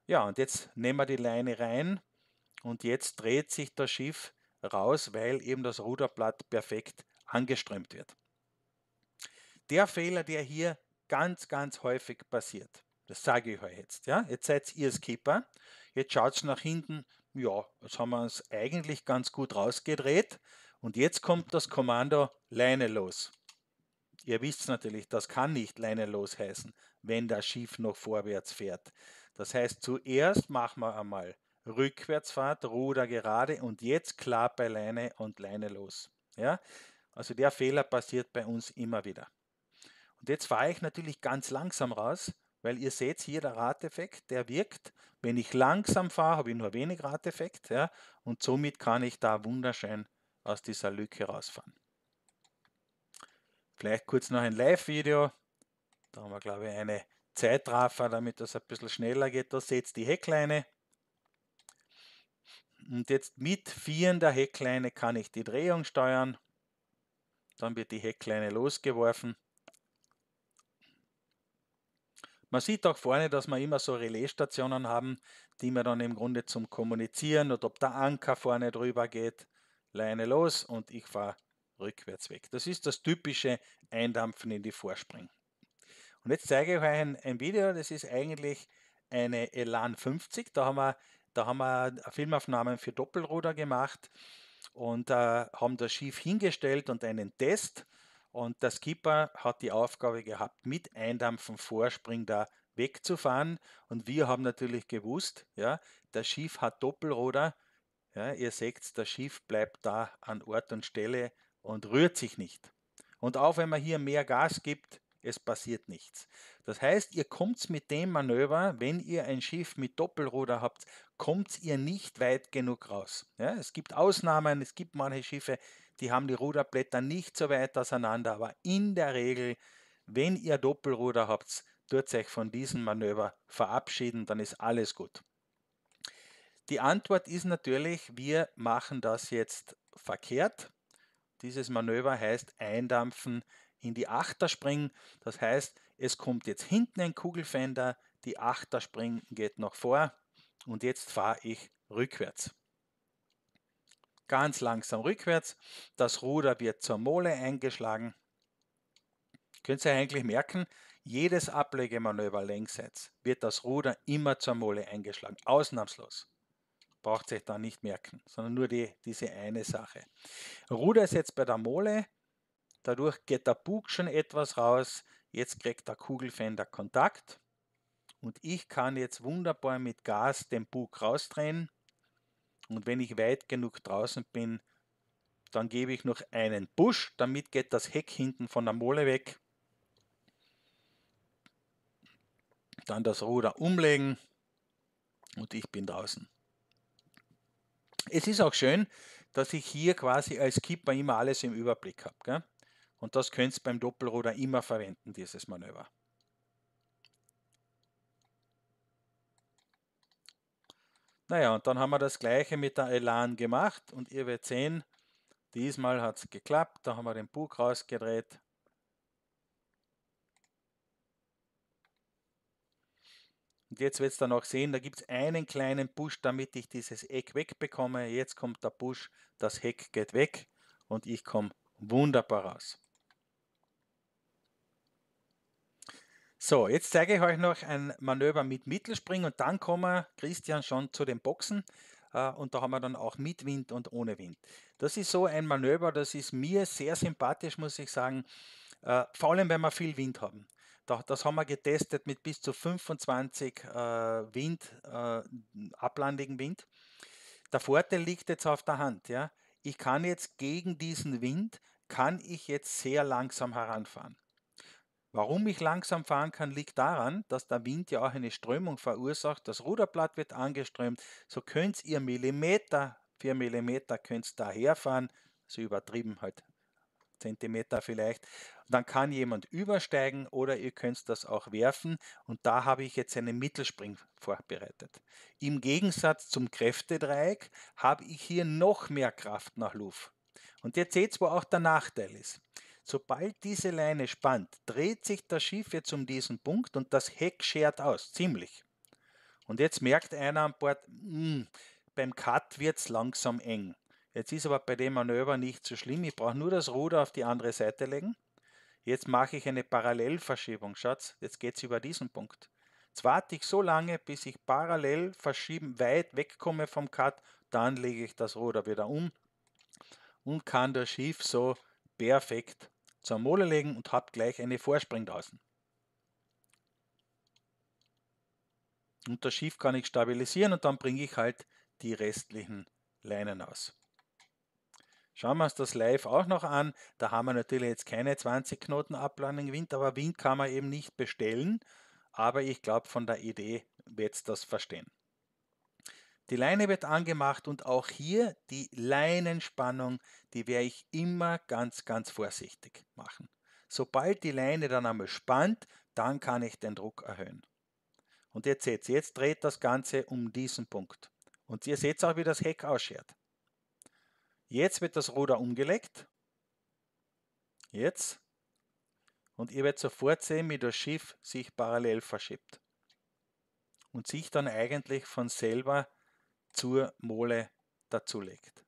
Ja, und jetzt nehmen wir die Leine rein und jetzt dreht sich das Schiff raus, weil eben das Ruderblatt perfekt angeströmt wird. Der Fehler, der hier ganz, ganz häufig passiert, das sage ich euch jetzt. Ja? Jetzt seid ihr Skipper, jetzt schaut nach hinten, ja, jetzt haben wir uns eigentlich ganz gut rausgedreht und jetzt kommt das Kommando Leine los. Ihr wisst natürlich, das kann nicht Leine los heißen, wenn das Schiff noch vorwärts fährt. Das heißt, zuerst machen wir einmal Rückwärtsfahrt, Ruder gerade und jetzt klar bei Leine und Leine los. Ja? Also der Fehler passiert bei uns immer wieder. Und jetzt fahre ich natürlich ganz langsam raus, weil ihr seht hier der Radeffekt, der wirkt. Wenn ich langsam fahre, habe ich nur wenig Radeffekt, ja, und somit kann ich da wunderschön aus dieser Lücke rausfahren. Vielleicht kurz noch ein Live-Video. Da haben wir, glaube ich, eine Zeitraffer, damit das ein bisschen schneller geht. Da seht ihr die Heckleine. Und jetzt mit vierender Heckleine kann ich die Drehung steuern. Dann wird die Heckleine losgeworfen. Man sieht auch vorne, dass wir immer so Relaisstationen haben, die wir dann im Grunde zum Kommunizieren, und ob der Anker vorne drüber geht, Leine los und ich fahre rückwärts weg. Das ist das typische Eindampfen in die Vorspring. Und jetzt zeige ich euch ein, ein Video, das ist eigentlich eine Elan fünfzig. Da haben wir, da haben wir Filmaufnahmen für Doppelruder gemacht und äh, haben das Schiff hingestellt und einen Test. Und der Skipper hat die Aufgabe gehabt, mit Eindampfen Vorspring da wegzufahren. Und wir haben natürlich gewusst, ja, das Schiff hat Doppelruder. Ja, ihr seht, das Schiff bleibt da an Ort und Stelle und rührt sich nicht. Und auch wenn man hier mehr Gas gibt, es passiert nichts. Das heißt, ihr kommt mit dem Manöver, wenn ihr ein Schiff mit Doppelruder habt, kommt ihr nicht weit genug raus. Ja, es gibt Ausnahmen, es gibt manche Schiffe, die haben die Ruderblätter nicht so weit auseinander, aber in der Regel, wenn ihr Doppelruder habt, tut euch von diesem Manöver verabschieden, dann ist alles gut. Die Antwort ist natürlich, wir machen das jetzt verkehrt. Dieses Manöver heißt Eindampfen in die Achterspring. Das heißt, es kommt jetzt hinten ein Kugelfender, die Achterspring geht noch vor und jetzt fahre ich rückwärts. Ganz langsam rückwärts, das Ruder wird zur Mole eingeschlagen. Könnt ihr eigentlich merken, jedes Ablegemanöver längsseits wird das Ruder immer zur Mole eingeschlagen, ausnahmslos. Braucht sich da nicht merken, sondern nur die, diese eine Sache. Ruder ist jetzt bei der Mole, dadurch geht der Bug schon etwas raus, jetzt kriegt der Kugelfender Kontakt und ich kann jetzt wunderbar mit Gas den Bug rausdrehen. Und wenn ich weit genug draußen bin, dann gebe ich noch einen Push, damit geht das Heck hinten von der Mole weg. Dann das Ruder umlegen und ich bin draußen. Es ist auch schön, dass ich hier quasi als Skipper immer alles im Überblick habe. Gell? Und das könnt ihr beim Doppelruder immer verwenden, dieses Manöver. Naja, und dann haben wir das gleiche mit der Elan gemacht und ihr werdet sehen, diesmal hat es geklappt, da haben wir den Bug rausgedreht. Und jetzt werdet ihr dann auch sehen, da gibt es einen kleinen Push, damit ich dieses Eck wegbekomme. Jetzt kommt der Push, das Heck geht weg und ich komme wunderbar raus. So, jetzt zeige ich euch noch ein Manöver mit Mittelspring und dann kommen wir, Christian, schon zu den Boxen äh, und da haben wir dann auch mit Wind und ohne Wind. Das ist so ein Manöver, das ist mir sehr sympathisch, muss ich sagen, äh, vor allem, wenn wir viel Wind haben. Da, das haben wir getestet mit bis zu fünfundzwanzig äh, Wind, äh, ablandigen Wind. Der Vorteil liegt jetzt auf der Hand. Ja? Ich kann jetzt gegen diesen Wind, kann ich jetzt sehr langsam heranfahren. Warum ich langsam fahren kann, liegt daran, dass der Wind ja auch eine Strömung verursacht. Das Ruderblatt wird angeströmt. So könnt ihr Millimeter für Millimeter könnt ihr daherfahren. Also übertrieben halt, Zentimeter vielleicht. Und dann kann jemand übersteigen oder ihr könnt das auch werfen. Und da habe ich jetzt einen Mittelspring vorbereitet. Im Gegensatz zum Kräftedreieck habe ich hier noch mehr Kraft nach Luft. Und jetzt seht ihr, wo auch der Nachteil ist. Sobald diese Leine spannt, dreht sich das Schiff jetzt um diesen Punkt und das Heck schert aus, ziemlich. Und jetzt merkt einer an Bord, mh, beim Cut wird es langsam eng. Jetzt ist aber bei dem Manöver nicht so schlimm, ich brauche nur das Ruder auf die andere Seite legen. Jetzt mache ich eine Parallelverschiebung, Schatz, jetzt geht es über diesen Punkt. Jetzt warte ich so lange, bis ich parallel verschieben, weit wegkomme vom Cut, dann lege ich das Ruder wieder um und kann das Schiff so perfekt zur Mole legen und habt gleich eine Vorspring draußen. Und das Schiff kann ich stabilisieren und dann bringe ich halt die restlichen Leinen aus. Schauen wir uns das live auch noch an. Da haben wir natürlich jetzt keine zwanzig Knoten Ablandung Wind, aber Wind kann man eben nicht bestellen. Aber ich glaube, von der Idee wird es das verstehen. Die Leine wird angemacht und auch hier die Leinenspannung, die werde ich immer ganz, ganz vorsichtig machen. Sobald die Leine dann einmal spannt, dann kann ich den Druck erhöhen. Und jetzt seht ihr, jetzt dreht das Ganze um diesen Punkt. Und ihr seht auch, wie das Heck ausschert. Jetzt wird das Ruder umgelegt. Jetzt. Und ihr werdet sofort sehen, wie das Schiff sich parallel verschiebt. Und sich dann eigentlich von selber zur Mole dazulegt.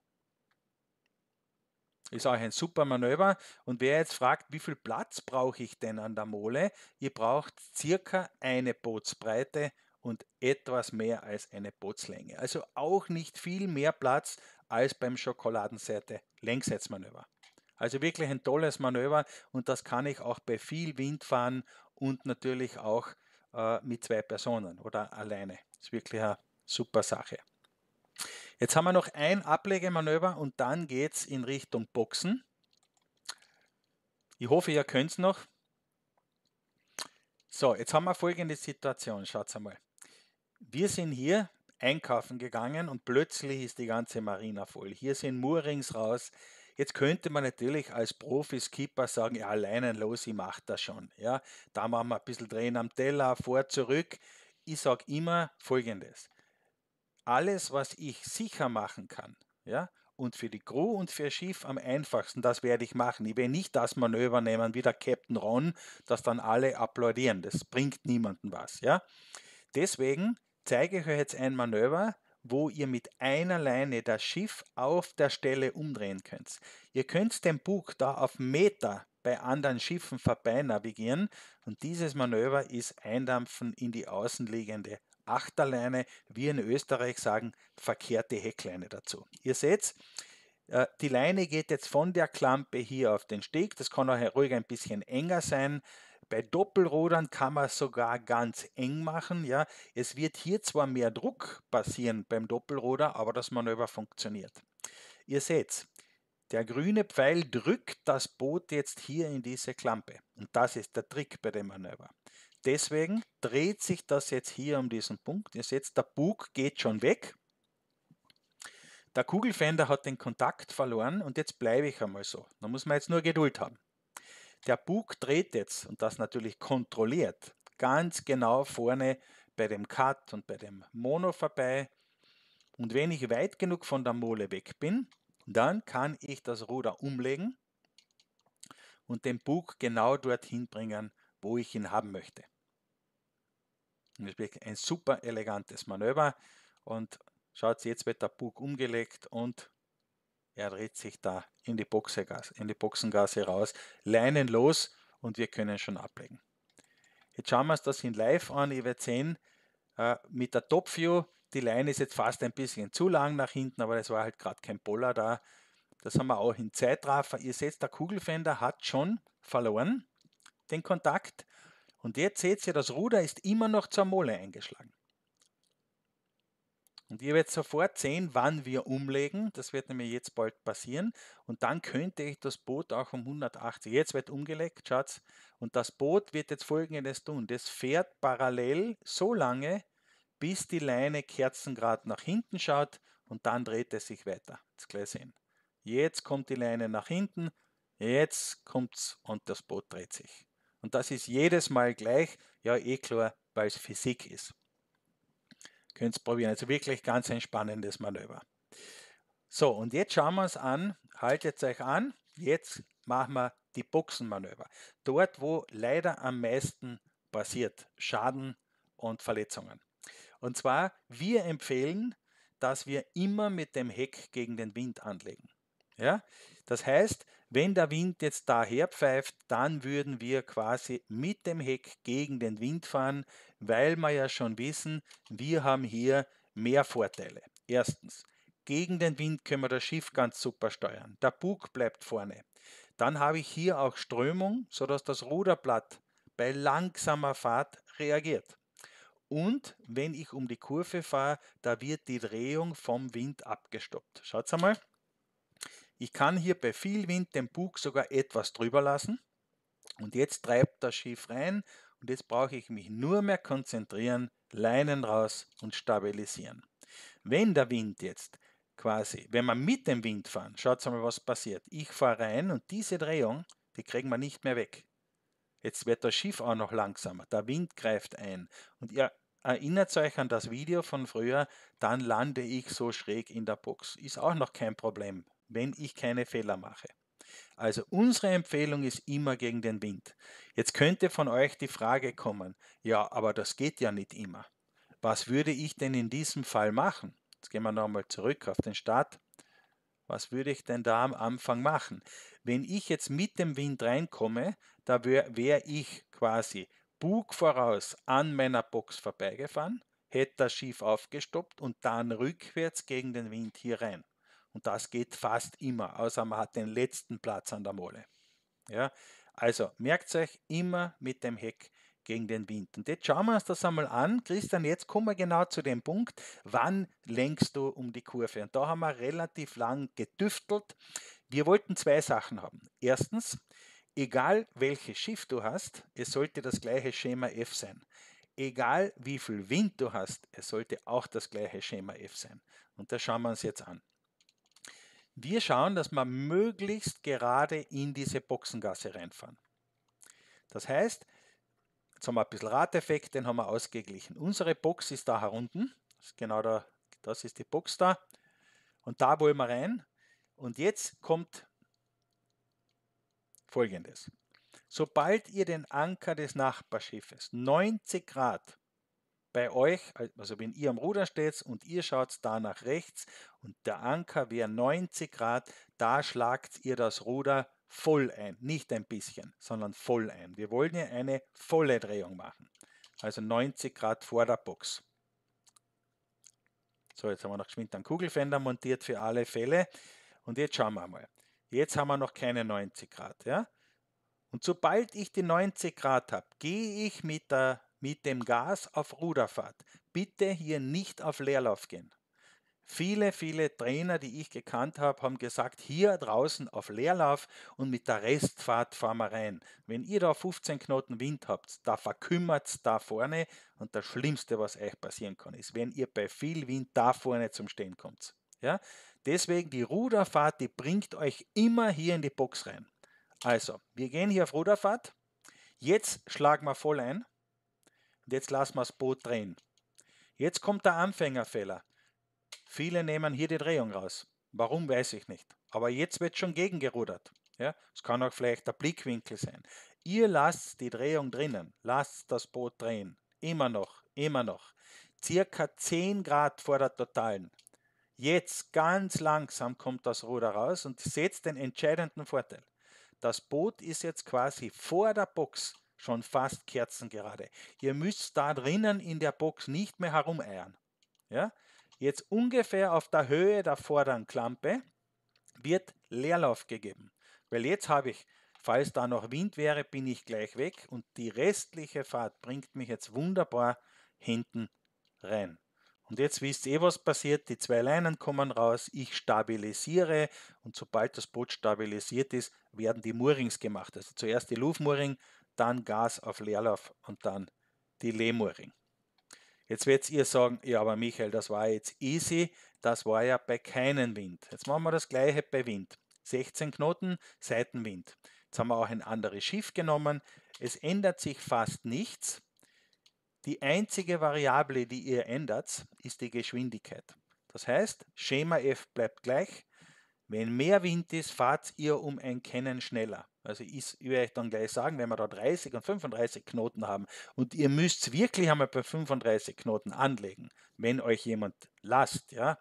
Ist auch ein super Manöver. Und wer jetzt fragt, wie viel Platz brauche ich denn an der Mole? Ihr braucht circa eine Bootsbreite und etwas mehr als eine Bootslänge. Also auch nicht viel mehr Platz als beim Schokoladenseite-Längssetzmanöver. Also wirklich ein tolles Manöver und das kann ich auch bei viel Wind fahren und natürlich auch äh, mit zwei Personen oder alleine. Ist wirklich eine super Sache. Jetzt haben wir noch ein Ablegemanöver und dann geht es in Richtung Boxen. Ich hoffe, ihr könnt es noch. So, jetzt haben wir folgende Situation. Schaut einmal. Wir sind hier einkaufen gegangen und plötzlich ist die ganze Marina voll. Hier sind Moorings raus. Jetzt könnte man natürlich als Profi-Skipper sagen, ja, leinenlos, ich mache das schon. Ja, da machen wir ein bisschen Drehen am Teller, vor, zurück. Ich sage immer Folgendes. Alles, was ich sicher machen kann, ja, und für die Crew und für Schiff am einfachsten, das werde ich machen. Ich werde nicht das Manöver nehmen wie der Captain Ron, dass dann alle applaudieren. Das bringt niemandem was. Ja. Deswegen zeige ich euch jetzt ein Manöver, wo ihr mit einer Leine das Schiff auf der Stelle umdrehen könnt. Ihr könnt den Bug da auf Meter bei anderen Schiffen vorbei navigieren und dieses Manöver ist Eindampfen in die außenliegende Achterleine, wir in Österreich sagen, verkehrte Heckleine dazu. Ihr seht, die Leine geht jetzt von der Klampe hier auf den Steg, das kann auch ruhig ein bisschen enger sein. Bei Doppelrudern kann man es sogar ganz eng machen. Ja. Es wird hier zwar mehr Druck passieren beim Doppelruder, aber das Manöver funktioniert. Ihr seht, der grüne Pfeil drückt das Boot jetzt hier in diese Klampe. Und das ist der Trick bei dem Manöver. Deswegen dreht sich das jetzt hier um diesen Punkt. Ihr seht, der Bug geht schon weg. Der Kugelfender hat den Kontakt verloren und jetzt bleibe ich einmal so. Da muss man jetzt nur Geduld haben. Der Bug dreht jetzt, und das natürlich kontrolliert, ganz genau vorne bei dem Cut und bei dem Mono vorbei. Und wenn ich weit genug von der Mole weg bin, dann kann ich das Ruder umlegen und den Bug genau dorthin bringen, wo ich ihn haben möchte. Das ist wirklich ein super elegantes Manöver. Und schaut, jetzt wird der Bug umgelegt und er dreht sich da in die, Boxengasse, in die Boxengasse raus, Leinen los und wir können schon ablegen. Jetzt schauen wir uns das in live an. Ihr werdet sehen, äh, mit der Top-View, die Leine ist jetzt fast ein bisschen zu lang nach hinten, aber das war halt gerade kein Poller da. Das haben wir auch in Zeitraffer. Ihr seht, der Kugelfender hat schon verloren, den Kontakt. Und jetzt seht ihr, das Ruder ist immer noch zur Mole eingeschlagen. Und ihr werdet sofort sehen, wann wir umlegen. Das wird nämlich jetzt bald passieren. Und dann könnte ich das Boot auch um hundertachtzig. Jetzt wird umgelegt, Schatz. Und das Boot wird jetzt Folgendes tun. Das fährt parallel so lange, bis die Leine kerzengerad nach hinten schaut. Und dann dreht es sich weiter. Jetzt gleich sehen. Jetzt kommt die Leine nach hinten. Jetzt kommt's und das Boot dreht sich. Und das ist jedes Mal gleich. Ja, eh klar, weil es Physik ist. Könnt es probieren. Also wirklich ganz ein spannendes Manöver. So, und jetzt schauen wir uns an. Haltet euch an. Jetzt machen wir die Boxenmanöver. Dort, wo leider am meisten passiert. Schaden und Verletzungen. Und zwar, wir empfehlen, dass wir immer mit dem Heck gegen den Wind anlegen. Ja? Das heißt, wenn der Wind jetzt daher pfeift, dann würden wir quasi mit dem Heck gegen den Wind fahren, weil wir ja schon wissen, wir haben hier mehr Vorteile. Erstens, gegen den Wind können wir das Schiff ganz super steuern. Der Bug bleibt vorne. Dann habe ich hier auch Strömung, sodass das Ruderblatt bei langsamer Fahrt reagiert. Und wenn ich um die Kurve fahre, da wird die Drehung vom Wind abgestoppt. Schaut einmal. Ich kann hier bei viel Wind den Bug sogar etwas drüber lassen und jetzt treibt das Schiff rein und jetzt brauche ich mich nur mehr konzentrieren, Leinen raus und stabilisieren. Wenn der Wind jetzt quasi, wenn wir mit dem Wind fahren, schaut mal, was passiert. Ich fahre rein und diese Drehung, die kriegen wir nicht mehr weg. Jetzt wird das Schiff auch noch langsamer, der Wind greift ein und ihr erinnert euch an das Video von früher, dann lande ich so schräg in der Box. Ist auch noch kein Problem, wenn ich keine Fehler mache. Also unsere Empfehlung ist immer gegen den Wind. Jetzt könnte von euch die Frage kommen, ja, aber das geht ja nicht immer. Was würde ich denn in diesem Fall machen? Jetzt gehen wir nochmal zurück auf den Start. Was würde ich denn da am Anfang machen? Wenn ich jetzt mit dem Wind reinkomme, da wäre wär ich quasi Bug voraus an meiner Box vorbeigefahren, hätte das Schiff aufgestoppt und dann rückwärts gegen den Wind hier rein. Und das geht fast immer, außer man hat den letzten Platz an der Mole. Ja, also merkt euch immer mit dem Heck gegen den Wind. Und jetzt schauen wir uns das einmal an. Christian, jetzt kommen wir genau zu dem Punkt, wann lenkst du um die Kurve? Und da haben wir relativ lang getüftelt. Wir wollten zwei Sachen haben. Erstens, egal welches Schiff du hast, es sollte das gleiche Schema F sein. Egal wie viel Wind du hast, es sollte auch das gleiche Schema F sein. Und das schauen wir uns jetzt an. Wir schauen, dass wir möglichst gerade in diese Boxengasse reinfahren. Das heißt, jetzt haben wir ein bisschen Radeffekt, den haben wir ausgeglichen. Unsere Box ist da herunten, das ist genau da, das ist die Box da. Und da wollen wir rein. Und jetzt kommt Folgendes. Sobald ihr den Anker des Nachbarschiffes neunzig Grad bei euch, also wenn ihr am Ruder steht und ihr schaut da nach rechts und der Anker wäre neunzig Grad, da schlagt ihr das Ruder voll ein. Nicht ein bisschen, sondern voll ein. Wir wollen ja eine volle Drehung machen. Also neunzig Grad vor der Box. So, jetzt haben wir noch geschwind einen Kugelfender montiert für alle Fälle. Und jetzt schauen wir mal. Jetzt haben wir noch keine neunzig Grad. Ja? Und sobald ich die neunzig Grad habe, gehe ich mit der mit dem Gas auf Ruderfahrt. Bitte hier nicht auf Leerlauf gehen. Viele, viele Trainer, die ich gekannt habe, haben gesagt, hier draußen auf Leerlauf und mit der Restfahrt fahren wir rein. Wenn ihr da fünfzehn Knoten Wind habt, da verkümmert es da vorne und das Schlimmste, was euch passieren kann, ist, wenn ihr bei viel Wind da vorne zum Stehen kommt. Ja? Deswegen die Ruderfahrt, die bringt euch immer hier in die Box rein. Also, wir gehen hier auf Ruderfahrt. Jetzt schlagen wir voll ein. Und jetzt lassen wir das Boot drehen. Jetzt kommt der Anfängerfehler. Viele nehmen hier die Drehung raus. Warum, weiß ich nicht. Aber jetzt wird schon gegengerudert. Ja, es kann auch vielleicht der Blickwinkel sein. Ihr lasst die Drehung drinnen. Lasst das Boot drehen. Immer noch, immer noch. Circa zehn Grad vor der Totalen. Jetzt ganz langsam kommt das Ruder raus und seht den entscheidenden Vorteil. Das Boot ist jetzt quasi vor der Box. Schon fast kerzengerade. Ihr müsst da drinnen in der Box nicht mehr herumeiern. Ja? Jetzt ungefähr auf der Höhe der vorderen Klampe wird Leerlauf gegeben. Weil jetzt habe ich, falls da noch Wind wäre, bin ich gleich weg und die restliche Fahrt bringt mich jetzt wunderbar hinten rein. Und jetzt wisst ihr, was passiert. Die zwei Leinen kommen raus, ich stabilisiere und sobald das Boot stabilisiert ist, werden die Moorings gemacht. Also zuerst die Luftmooring, dann Gas auf Leerlauf und dann die Lehmooring. Jetzt werdet ihr sagen, ja aber Michael, das war jetzt easy, das war ja bei keinem Wind. Jetzt machen wir das gleiche bei Wind. sechzehn Knoten, Seitenwind. Jetzt haben wir auch ein anderes Schiff genommen. Es ändert sich fast nichts. Die einzige Variable, die ihr ändert, ist die Geschwindigkeit. Das heißt, Schema F bleibt gleich. Wenn mehr Wind ist, fahrt ihr um ein Kennen schneller. Also ich werde euch dann gleich sagen, wenn wir da dreißig und fünfunddreißig Knoten haben und ihr müsst wirklich einmal bei fünfunddreißig Knoten anlegen, wenn euch jemand lasst, ja,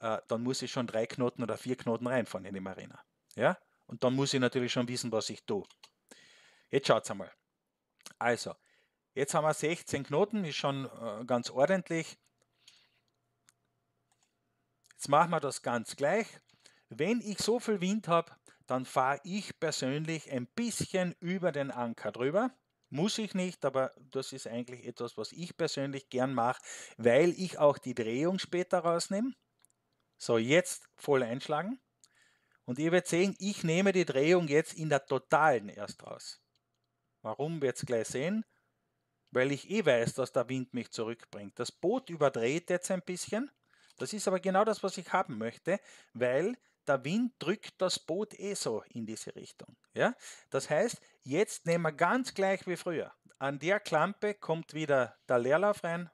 äh, dann muss ich schon drei Knoten oder vier Knoten reinfahren in die Marina. Ja? Und dann muss ich natürlich schon wissen, was ich tue. Jetzt schaut einmal. Also, jetzt haben wir sechzehn Knoten, ist schon äh, ganz ordentlich. Jetzt machen wir das ganz gleich. Wenn ich so viel Wind habe, dann fahre ich persönlich ein bisschen über den Anker drüber. Muss ich nicht, aber das ist eigentlich etwas, was ich persönlich gern mache, weil ich auch die Drehung später rausnehme. So, jetzt voll einschlagen. Und ihr werdet sehen, ich nehme die Drehung jetzt in der Totalen erst raus. Warum, werdet ihr gleich sehen? Weil ich eh weiß, dass der Wind mich zurückbringt. Das Boot überdreht jetzt ein bisschen. Das ist aber genau das, was ich haben möchte, weil der Wind drückt das Boot eh so in diese Richtung. Ja? Das heißt, jetzt nehmen wir ganz gleich wie früher. An der Klampe kommt wieder der Leerlauf rein.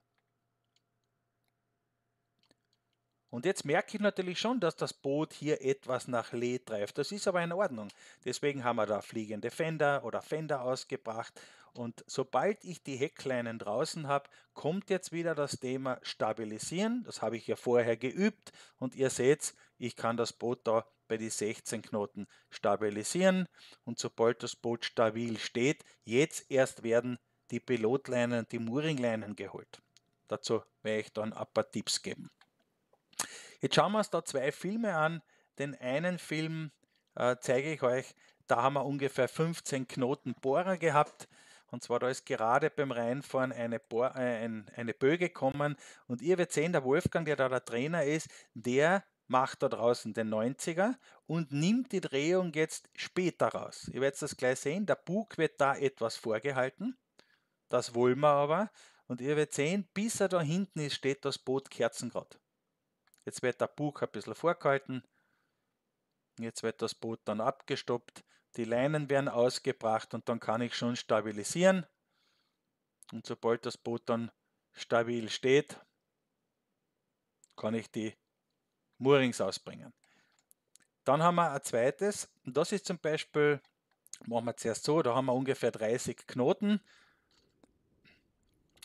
Und jetzt merke ich natürlich schon, dass das Boot hier etwas nach Lee treibt. Das ist aber in Ordnung. Deswegen haben wir da fliegende Fender oder Fender ausgebracht. Und sobald ich die Heckleinen draußen habe, kommt jetzt wieder das Thema Stabilisieren. Das habe ich ja vorher geübt. Und ihr seht, ich kann das Boot da bei den sechzehn Knoten stabilisieren. Und sobald das Boot stabil steht, jetzt erst werden die Pilotleinen, die Mooringleinen geholt. Dazu werde ich dann ein paar Tipps geben. Jetzt schauen wir uns da zwei Filme an. Den einen Film äh, zeige ich euch, da haben wir ungefähr fünfzehn Knoten Bora gehabt. Und zwar, da ist gerade beim Reinfahren eine, Bora, äh, ein, eine Böe gekommen. Und ihr werdet sehen, der Wolfgang, der da der Trainer ist, der macht da draußen den neunziger und nimmt die Drehung jetzt später raus. Ihr werdet das gleich sehen, der Bug wird da etwas vorgehalten. Das wollen wir aber. Und ihr werdet sehen, bis er da hinten ist, steht das Boot kerzengrad. Jetzt wird der Bug ein bisschen vorgehalten. Jetzt wird das Boot dann abgestoppt. Die Leinen werden ausgebracht und dann kann ich schon stabilisieren. Und sobald das Boot dann stabil steht, kann ich die Moorings ausbringen. Dann haben wir ein zweites. Und das ist zum Beispiel, machen wir zuerst so, da haben wir ungefähr dreißig Knoten.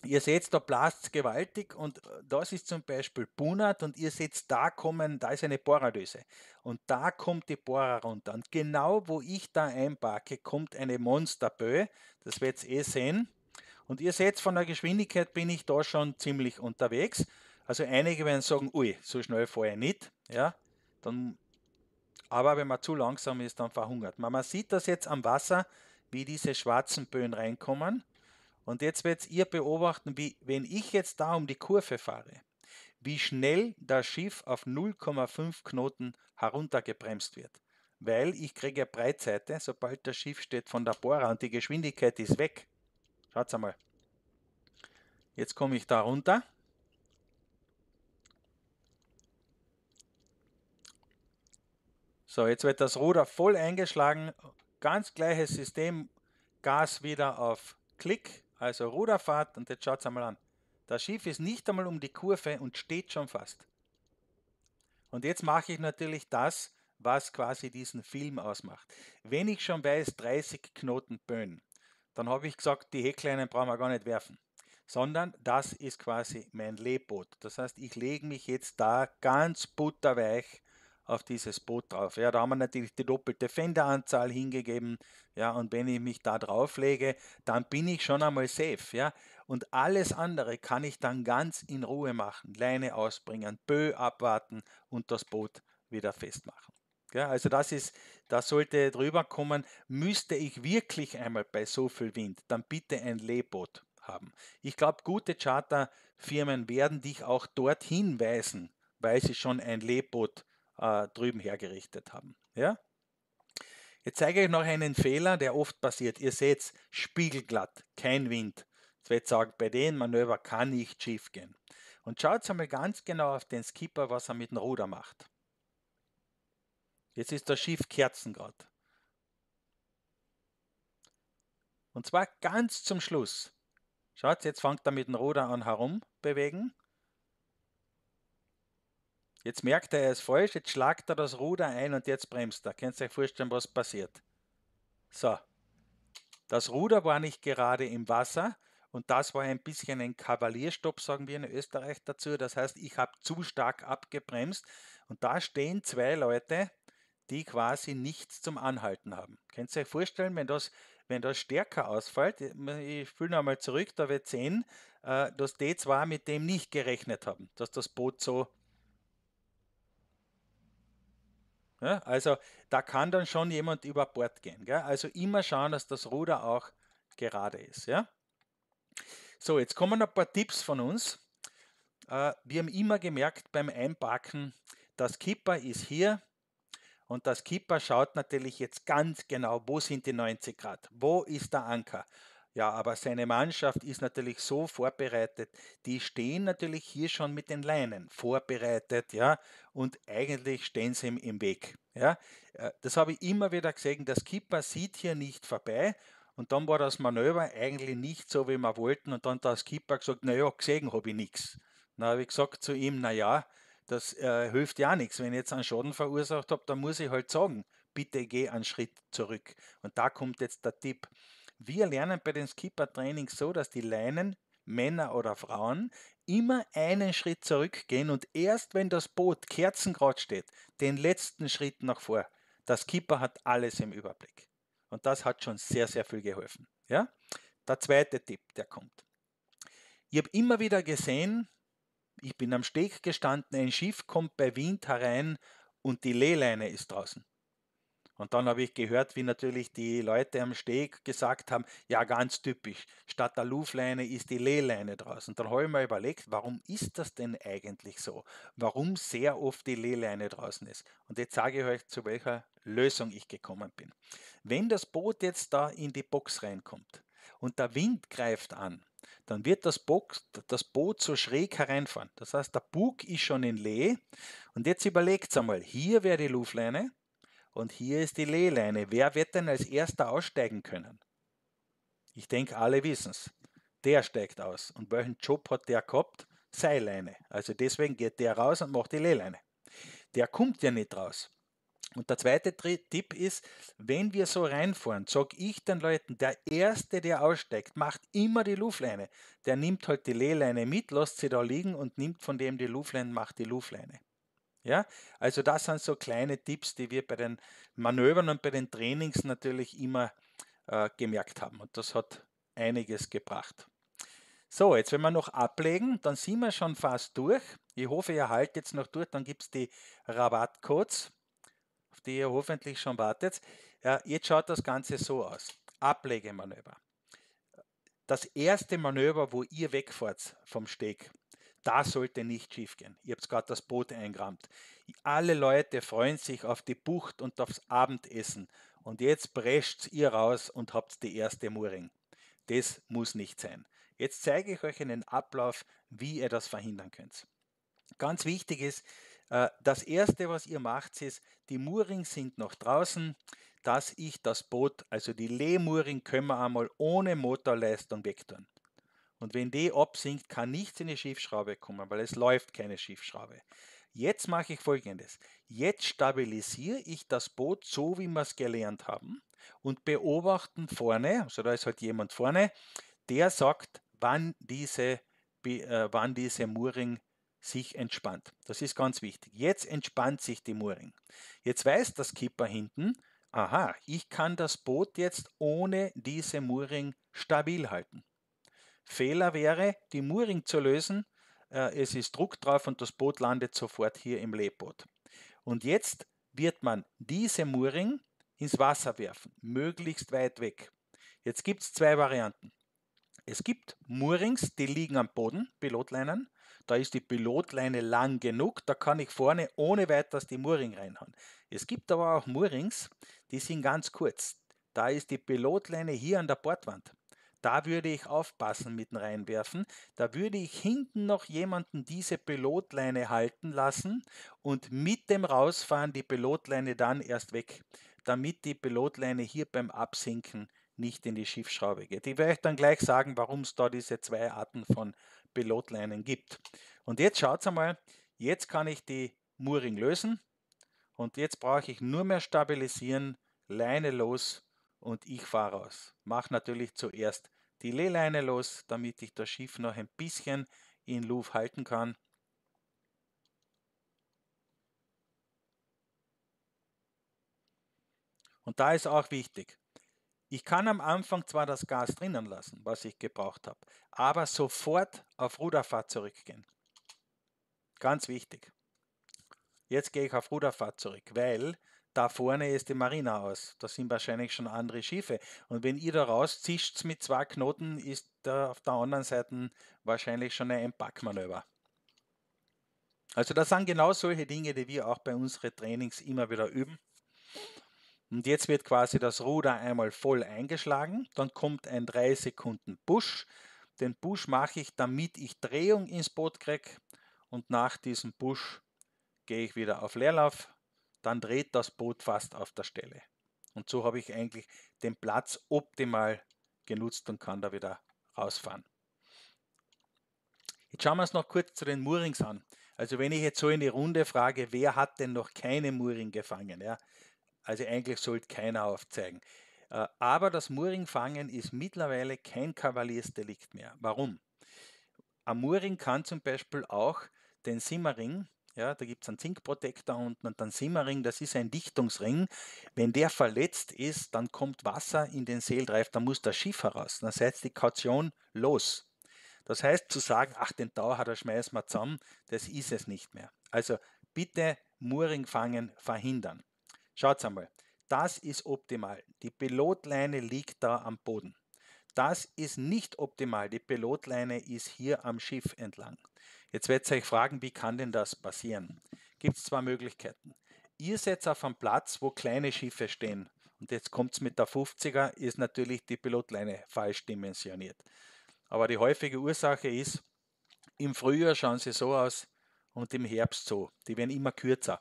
Ihr seht, da blast es gewaltig und das ist zum Beispiel Punat und ihr seht, da kommen, da ist eine Boradöse und da kommt die Bora runter und genau wo ich da einparke, kommt eine Monsterböe, das werdet ihr eh sehen und ihr seht, von der Geschwindigkeit bin ich da schon ziemlich unterwegs, also einige werden sagen, ui, so schnell fahre ich nicht, ja, dann, aber wenn man zu langsam ist, dann verhungert man. Man sieht das jetzt am Wasser, wie diese schwarzen Böen reinkommen. Und jetzt werdet ihr beobachten, wie, wenn ich jetzt da um die Kurve fahre, wie schnell das Schiff auf null Komma fünf Knoten heruntergebremst wird. Weil ich kriege ja Breitseite, sobald das Schiff steht von der Bora und die Geschwindigkeit ist weg. Schaut einmal. Jetzt komme ich da runter. So, jetzt wird das Ruder voll eingeschlagen. Ganz gleiches System. Gas wieder auf Klick. Also Ruderfahrt und jetzt schaut es einmal an. Das Schiff ist nicht einmal um die Kurve und steht schon fast. Und jetzt mache ich natürlich das, was quasi diesen Film ausmacht. Wenn ich schon weiß, dreißig Knoten Böen, dann habe ich gesagt, die Heckleinen brauchen wir gar nicht werfen. Sondern das ist quasi mein Lehboot. Das heißt, ich lege mich jetzt da ganz butterweich auf dieses Boot drauf. Ja, da haben wir natürlich die doppelte Fenderanzahl hingegeben. Ja, und wenn ich mich da drauf lege, dann bin ich schon einmal safe. Ja, und alles andere kann ich dann ganz in Ruhe machen. Leine ausbringen, Bö abwarten und das Boot wieder festmachen. Ja, also das ist, das sollte drüber kommen. Müsste ich wirklich einmal bei so viel Wind, dann bitte ein Lehboot haben. Ich glaube, gute Charterfirmen werden dich auch dorthin weisen, weil sie schon ein Lehboot haben. Drüben hergerichtet haben. Ja? Jetzt zeige ich noch einen Fehler, der oft passiert. Ihr seht, spiegelglatt, kein Wind. Jetzt wird sagen, bei dem Manöver kann nicht schief gehen. Und schaut einmal ganz genau auf den Skipper, was er mit dem Ruder macht. Jetzt ist das Schiff kerzengrad. Und zwar ganz zum Schluss. Schaut, jetzt fängt er mit dem Ruder an herum bewegen. Jetzt merkt er, er ist falsch, jetzt schlagt er das Ruder ein und jetzt bremst er. Könnt ihr euch vorstellen, was passiert? So, das Ruder war nicht gerade im Wasser und das war ein bisschen ein Kavalierstopp, sagen wir in Österreich dazu. Das heißt, ich habe zu stark abgebremst und da stehen zwei Leute, die quasi nichts zum Anhalten haben. Könnt ihr euch vorstellen, wenn das, wenn das stärker ausfällt, ich fühle noch einmal zurück, da wird sehen, dass die zwei mit dem nicht gerechnet haben, dass das Boot so... Ja, also da kann dann schon jemand über Bord gehen. Gell? Also immer schauen, dass das Ruder auch gerade ist. Ja? So, jetzt kommen ein paar Tipps von uns. Äh, wir haben immer gemerkt beim Einparken, der Skipper ist hier und der Skipper schaut natürlich jetzt ganz genau, wo sind die neunzig Grad, wo ist der Anker. Ja, aber seine Mannschaft ist natürlich so vorbereitet, die stehen natürlich hier schon mit den Leinen vorbereitet, ja, und eigentlich stehen sie ihm im Weg, ja. Das habe ich immer wieder gesehen, der Skipper sieht hier nicht vorbei und dann war das Manöver eigentlich nicht so, wie wir wollten und dann hat der Skipper gesagt, naja, gesehen habe ich nichts. Dann habe ich gesagt zu ihm, naja, das äh, hilft ja nichts, wenn ich jetzt einen Schaden verursacht habe, dann muss ich halt sagen, bitte geh einen Schritt zurück. Und da kommt jetzt der Tipp. Wir lernen bei den Skipper-Trainings so, dass die Leinen, Männer oder Frauen, immer einen Schritt zurückgehen und erst wenn das Boot kerzengerade steht, den letzten Schritt nach vor. Der Skipper hat alles im Überblick. Und das hat schon sehr, sehr viel geholfen. Ja? Der zweite Tipp, der kommt. Ich habe immer wieder gesehen, ich bin am Steg gestanden, ein Schiff kommt bei Wind herein und die Lehleine ist draußen. Und dann habe ich gehört, wie natürlich die Leute am Steg gesagt haben, ja, ganz typisch, statt der Luftleine ist die Lehleine draußen. Dann habe ich mir überlegt, warum ist das denn eigentlich so? Warum sehr oft die Lehleine draußen ist? Und jetzt sage ich euch, zu welcher Lösung ich gekommen bin. Wenn das Boot jetzt da in die Box reinkommt und der Wind greift an, dann wird das, Box, das Boot so schräg hereinfahren. Das heißt, der Bug ist schon in Lee. Und jetzt überlegt einmal, hier wäre die Luftleine, und hier ist die Lehleine. Wer wird denn als erster aussteigen können? Ich denke, alle wissen es. Der steigt aus. Und welchen Job hat der gehabt? Seilleine. Also deswegen geht der raus und macht die Lehleine. Der kommt ja nicht raus. Und der zweite Tipp ist, wenn wir so reinfahren, sage ich den Leuten, der Erste, der aussteigt, macht immer die Luftleine. Der nimmt halt die Lehleine mit, lässt sie da liegen und nimmt von dem die Luftleine, macht die Luftleine. Ja, also das sind so kleine Tipps, die wir bei den Manövern und bei den Trainings natürlich immer äh, gemerkt haben. Und das hat einiges gebracht. So, jetzt wenn wir noch ablegen, dann sind wir schon fast durch. Ich hoffe, ihr haltet jetzt noch durch. Dann gibt es die Rabattcodes, auf die ihr hoffentlich schon wartet. Ja, jetzt schaut das Ganze so aus. Ablegemanöver. Das erste Manöver, wo ihr wegfahrt vom Steg, das sollte nicht schief gehen. Ihr habt gerade das Boot eingerammt. Alle Leute freuen sich auf die Bucht und aufs Abendessen. Und jetzt prescht ihr raus und habt die erste Mooring. Das muss nicht sein. Jetzt zeige ich euch einen Ablauf, wie ihr das verhindern könnt. Ganz wichtig ist, das erste, was ihr macht, ist, die Moorings sind noch draußen, dass ich das Boot, also die Lehmooring, können wir einmal ohne Motorleistung wegtun. Und wenn die absinkt, kann nichts in die Schiffsschraube kommen, weil es läuft keine Schiffsschraube. Jetzt mache ich Folgendes. Jetzt stabilisiere ich das Boot so, wie wir es gelernt haben und beobachten vorne, also da ist halt jemand vorne, der sagt, wann diese, äh, wann diese Mooring sich entspannt. Das ist ganz wichtig. Jetzt entspannt sich die Mooring. Jetzt weiß der Skipper hinten, aha, ich kann das Boot jetzt ohne diese Mooring stabil halten. Fehler wäre, die Mooring zu lösen, es ist Druck drauf und das Boot landet sofort hier im Lehboot. Und jetzt wird man diese Mooring ins Wasser werfen, möglichst weit weg. Jetzt gibt es zwei Varianten. Es gibt Moorings, die liegen am Boden, Pilotleinen. Da ist die Pilotleine lang genug, da kann ich vorne ohne weiteres die Mooring reinhauen. Es gibt aber auch Moorings, die sind ganz kurz. Da ist die Pilotleine hier an der Bordwand. Da würde ich aufpassen mit dem Reinwerfen. Da würde ich hinten noch jemanden diese Pilotleine halten lassen und mit dem Rausfahren die Pilotleine dann erst weg, damit die Pilotleine hier beim Absinken nicht in die Schiffsschraube geht. Ich werde euch dann gleich sagen, warum es da diese zwei Arten von Pilotleinen gibt. Und jetzt schaut einmal, jetzt kann ich die Mooring lösen und jetzt brauche ich nur mehr stabilisieren, Leine los und ich fahre raus. Mache natürlich zuerst die Lehleine los, damit ich das Schiff noch ein bisschen in Luft halten kann. Und da ist auch wichtig, ich kann am Anfang zwar das Gas drinnen lassen, was ich gebraucht habe, aber sofort auf Ruderfahrt zurückgehen. Ganz wichtig. Jetzt gehe ich auf Ruderfahrt zurück, weil da vorne ist die Marina aus. Da sind wahrscheinlich schon andere Schiffe. Und wenn ihr da rauszischt mit zwei Knoten, ist da auf der anderen Seite wahrscheinlich schon ein Packmanöver. Also das sind genau solche Dinge, die wir auch bei unseren Trainings immer wieder üben. Und jetzt wird quasi das Ruder einmal voll eingeschlagen, dann kommt ein drei Sekunden Push. Den Push mache ich, damit ich Drehung ins Boot kriege, und nach diesem Push gehe ich wieder auf Leerlauf, dann dreht das Boot fast auf der Stelle. Und so habe ich eigentlich den Platz optimal genutzt und kann da wieder rausfahren. Jetzt schauen wir uns noch kurz zu den Moorings an. Also wenn ich jetzt so in die Runde frage, wer hat denn noch keine Mooring gefangen? Ja? Also eigentlich sollte keiner aufzeigen. Aber das Mooringfangen ist mittlerweile kein Kavaliersdelikt mehr. Warum? Ein Mooring kann zum Beispiel auch den Simmering, ja, da gibt es einen Zinkprotektor unten und einen Simmering, das ist ein Dichtungsring. Wenn der verletzt ist, dann kommt Wasser in den Seelreif, dann muss das Schiff heraus. Dann seid die Kaution los. Das heißt, zu sagen, ach, den Tau hat er, schmeißen wir zusammen, das ist es nicht mehr. Also bitte Mooringfangen verhindern. Schaut einmal. Das ist optimal. Die Pilotleine liegt da am Boden. Das ist nicht optimal. Die Pilotleine ist hier am Schiff entlang. Jetzt werdet ihr euch fragen, wie kann denn das passieren? Gibt es zwei Möglichkeiten. Ihr seid auf einem Platz, wo kleine Schiffe stehen. Und jetzt kommt es mit der fünfziger, ist natürlich die Pilotleine falsch dimensioniert. Aber die häufige Ursache ist, im Frühjahr schauen sie so aus und im Herbst so. Die werden immer kürzer.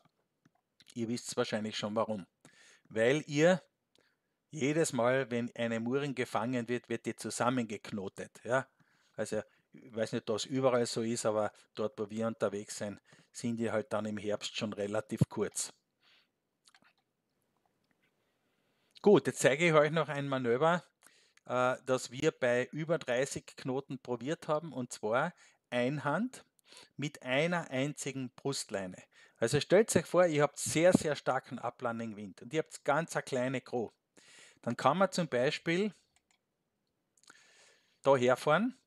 Ihr wisst wahrscheinlich schon warum. Weil ihr jedes Mal, wenn eine Mooring gefangen wird, wird die zusammengeknotet. Ja? Also ich weiß nicht, ob das überall so ist, aber dort, wo wir unterwegs sind, sind die halt dann im Herbst schon relativ kurz. Gut, jetzt zeige ich euch noch ein Manöver, äh, das wir bei über dreißig Knoten probiert haben, und zwar Einhand mit einer einzigen Brustleine. Also stellt euch vor, ihr habt sehr, sehr starken Uplanding-Wind und ihr habt ganz eine kleine Crew. Dann kann man zum Beispiel da herfahren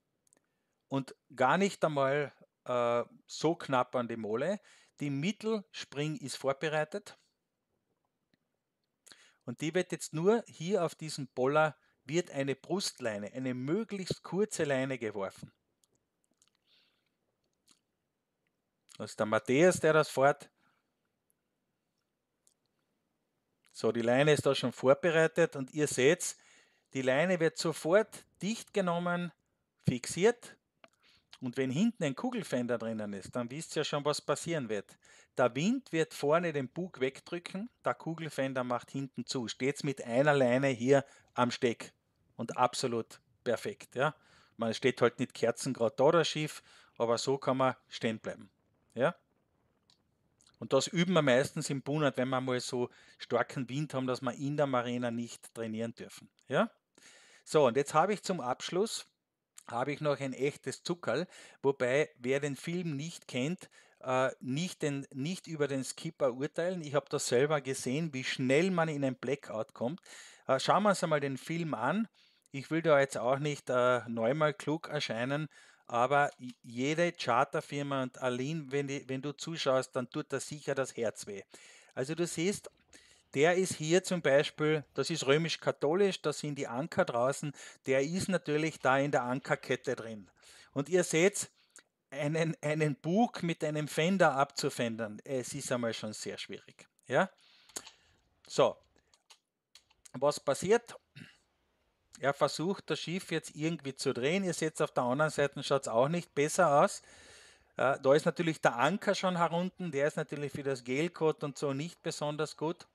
und gar nicht einmal äh, so knapp an die Mole. Die Mittelspring ist vorbereitet und die wird jetzt nur hier auf diesem Boller wird eine Brustleine, eine möglichst kurze Leine geworfen. Das ist der Matthias, der das fährt. So, die Leine ist da schon vorbereitet und ihr seht, die Leine wird sofort dicht genommen, fixiert, und wenn hinten ein Kugelfender drinnen ist, dann wisst ihr schon, was passieren wird. Der Wind wird vorne den Bug wegdrücken, der Kugelfender macht hinten zu. Steht mit einer Leine hier am Steck und absolut perfekt. Ja? Man steht halt nicht kerzengrad da das Schiff, aber so kann man stehen bleiben. Ja? Und das üben wir meistens im Punat, wenn wir mal so starken Wind haben, dass wir in der Marina nicht trainieren dürfen. Ja? So, und jetzt habe ich zum Abschluss habe ich noch ein echtes Zuckerl, wobei, wer den Film nicht kennt, äh, nicht, den, nicht über den Skipper urteilen. Ich habe das selber gesehen, wie schnell man in ein Blackout kommt. Äh, schauen wir uns einmal den Film an. Ich will da jetzt auch nicht äh, neunmal klug erscheinen, aber jede Charterfirma, und Aline, wenn, die, wenn du zuschaust, dann tut das sicher das Herz weh. Also du siehst, der ist hier zum Beispiel, das ist römisch-katholisch, da sind die Anker draußen, der ist natürlich da in der Ankerkette drin. Und ihr seht, einen, einen Bug mit einem Fender abzufändern, es ist einmal schon sehr schwierig. Ja? So, was passiert? Er versucht, das Schiff jetzt irgendwie zu drehen. Ihr seht, auf der anderen Seite schaut es auch nicht besser aus. Äh, da ist natürlich der Anker schon herunten. Der ist natürlich für das Gelcoat und so nicht besonders gut.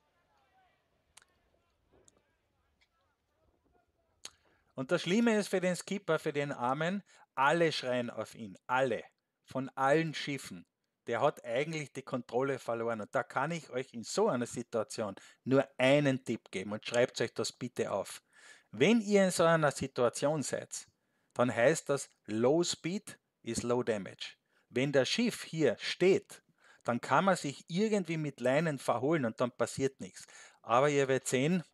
Und das Schlimme ist für den Skipper, für den Armen, alle schreien auf ihn. Alle. Von allen Schiffen. Der hat eigentlich die Kontrolle verloren. Und da kann ich euch in so einer Situation nur einen Tipp geben. Und schreibt euch das bitte auf. Wenn ihr in so einer Situation seid, dann heißt das, Low Speed ist Low Damage. Wenn das Schiff hier steht, dann kann man sich irgendwie mit Leinen verholen und dann passiert nichts. Aber ihr werdet sehen,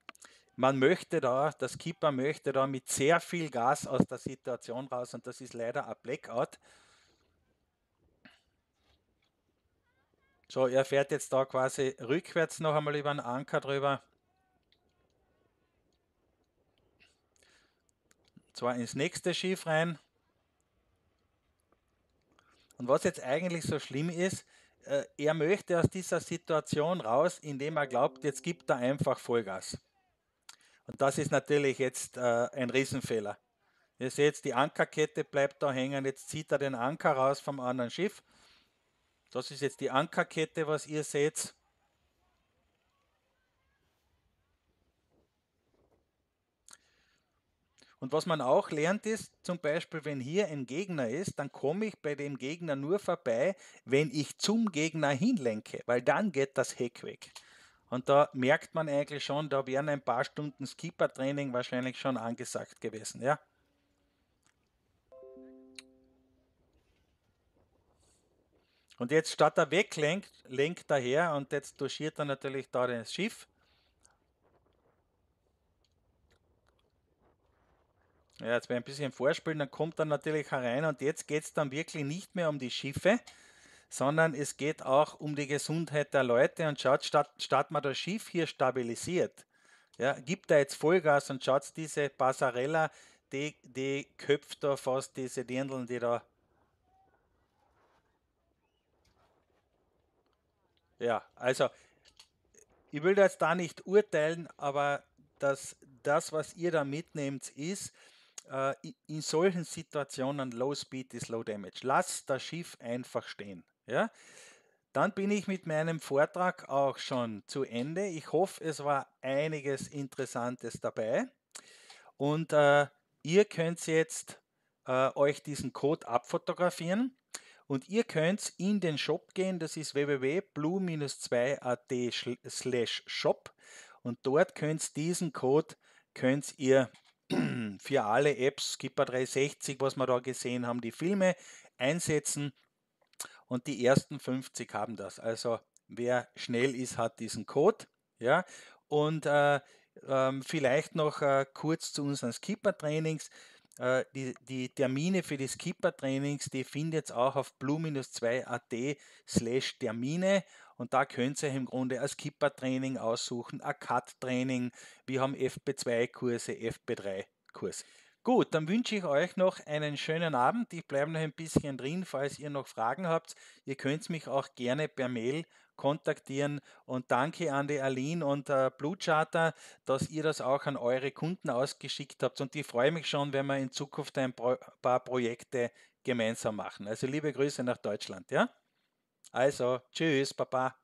man möchte da, der Skipper möchte da mit sehr viel Gas aus der Situation raus, und das ist leider ein Blackout. So, er fährt jetzt da quasi rückwärts noch einmal über den Anker drüber. Zwar ins nächste Schiff rein. Und was jetzt eigentlich so schlimm ist, äh, er möchte aus dieser Situation raus, indem er glaubt, jetzt gibt er einfach Vollgas. Und das ist natürlich jetzt äh, ein Riesenfehler. Ihr seht, die Ankerkette bleibt da hängen, jetzt zieht er den Anker raus vom anderen Schiff. Das ist jetzt die Ankerkette, was ihr seht. Und was man auch lernt ist, zum Beispiel, wenn hier ein Gegner ist, dann komme ich bei dem Gegner nur vorbei, wenn ich zum Gegner hinlenke, weil dann geht das Heck weg. Und da merkt man eigentlich schon, da wären ein paar Stunden Skipper-Training wahrscheinlich schon angesagt gewesen, ja. Und jetzt statt er weglenkt, lenkt er her und jetzt touchiert er natürlich da das Schiff. Ja, jetzt wäre ein bisschen vorspielen, dann kommt er natürlich herein und jetzt geht es dann wirklich nicht mehr um die Schiffe, sondern es geht auch um die Gesundheit der Leute und schaut, statt, statt man das Schiff hier stabilisiert, ja, gibt er jetzt Vollgas und schaut diese Passarella, die, die köpft da fast diese Dirndln, die da... Ja, also, ich will jetzt da nicht urteilen, aber das, das was ihr da mitnehmt, ist, äh, in solchen Situationen Low Speed ist Low Damage. Lasst das Schiff einfach stehen. Ja? Dann bin ich mit meinem Vortrag auch schon zu Ende. Ich hoffe, es war einiges Interessantes dabei. Und äh, ihr könnt jetzt äh, euch diesen Code abfotografieren. Und ihr könnt in den Shop gehen, das ist w w w punkt blue dash zwei punkt a t slash shop und dort könnt diesen Code, könnt ihr für alle Apps, Skipper drei sechzig, was wir da gesehen haben, die Filme einsetzen und die ersten fünfzig haben das. Also wer schnell ist, hat diesen Code. Ja? Und äh, äh, vielleicht noch äh, kurz zu unseren Skipper-Trainings. Die, die Termine für die Skipper-Trainings, die findet ihr auch auf blue dash zwei punkt a t slash Termine und da könnt ihr im Grunde ein Skipper-Training aussuchen, ein Cut-Training, wir haben F B zwei Kurse, F B drei Kurse. Gut, dann wünsche ich euch noch einen schönen Abend, ich bleibe noch ein bisschen drin, falls ihr noch Fragen habt, ihr könnt mich auch gerne per Mail kontaktieren und danke an die Aline und äh, Blue Charter, dass ihr das auch an eure Kunden ausgeschickt habt und ich freue mich schon, wenn wir in Zukunft ein Pro- paar Projekte gemeinsam machen. Also liebe Grüße nach Deutschland, ja? Also, tschüss, Baba.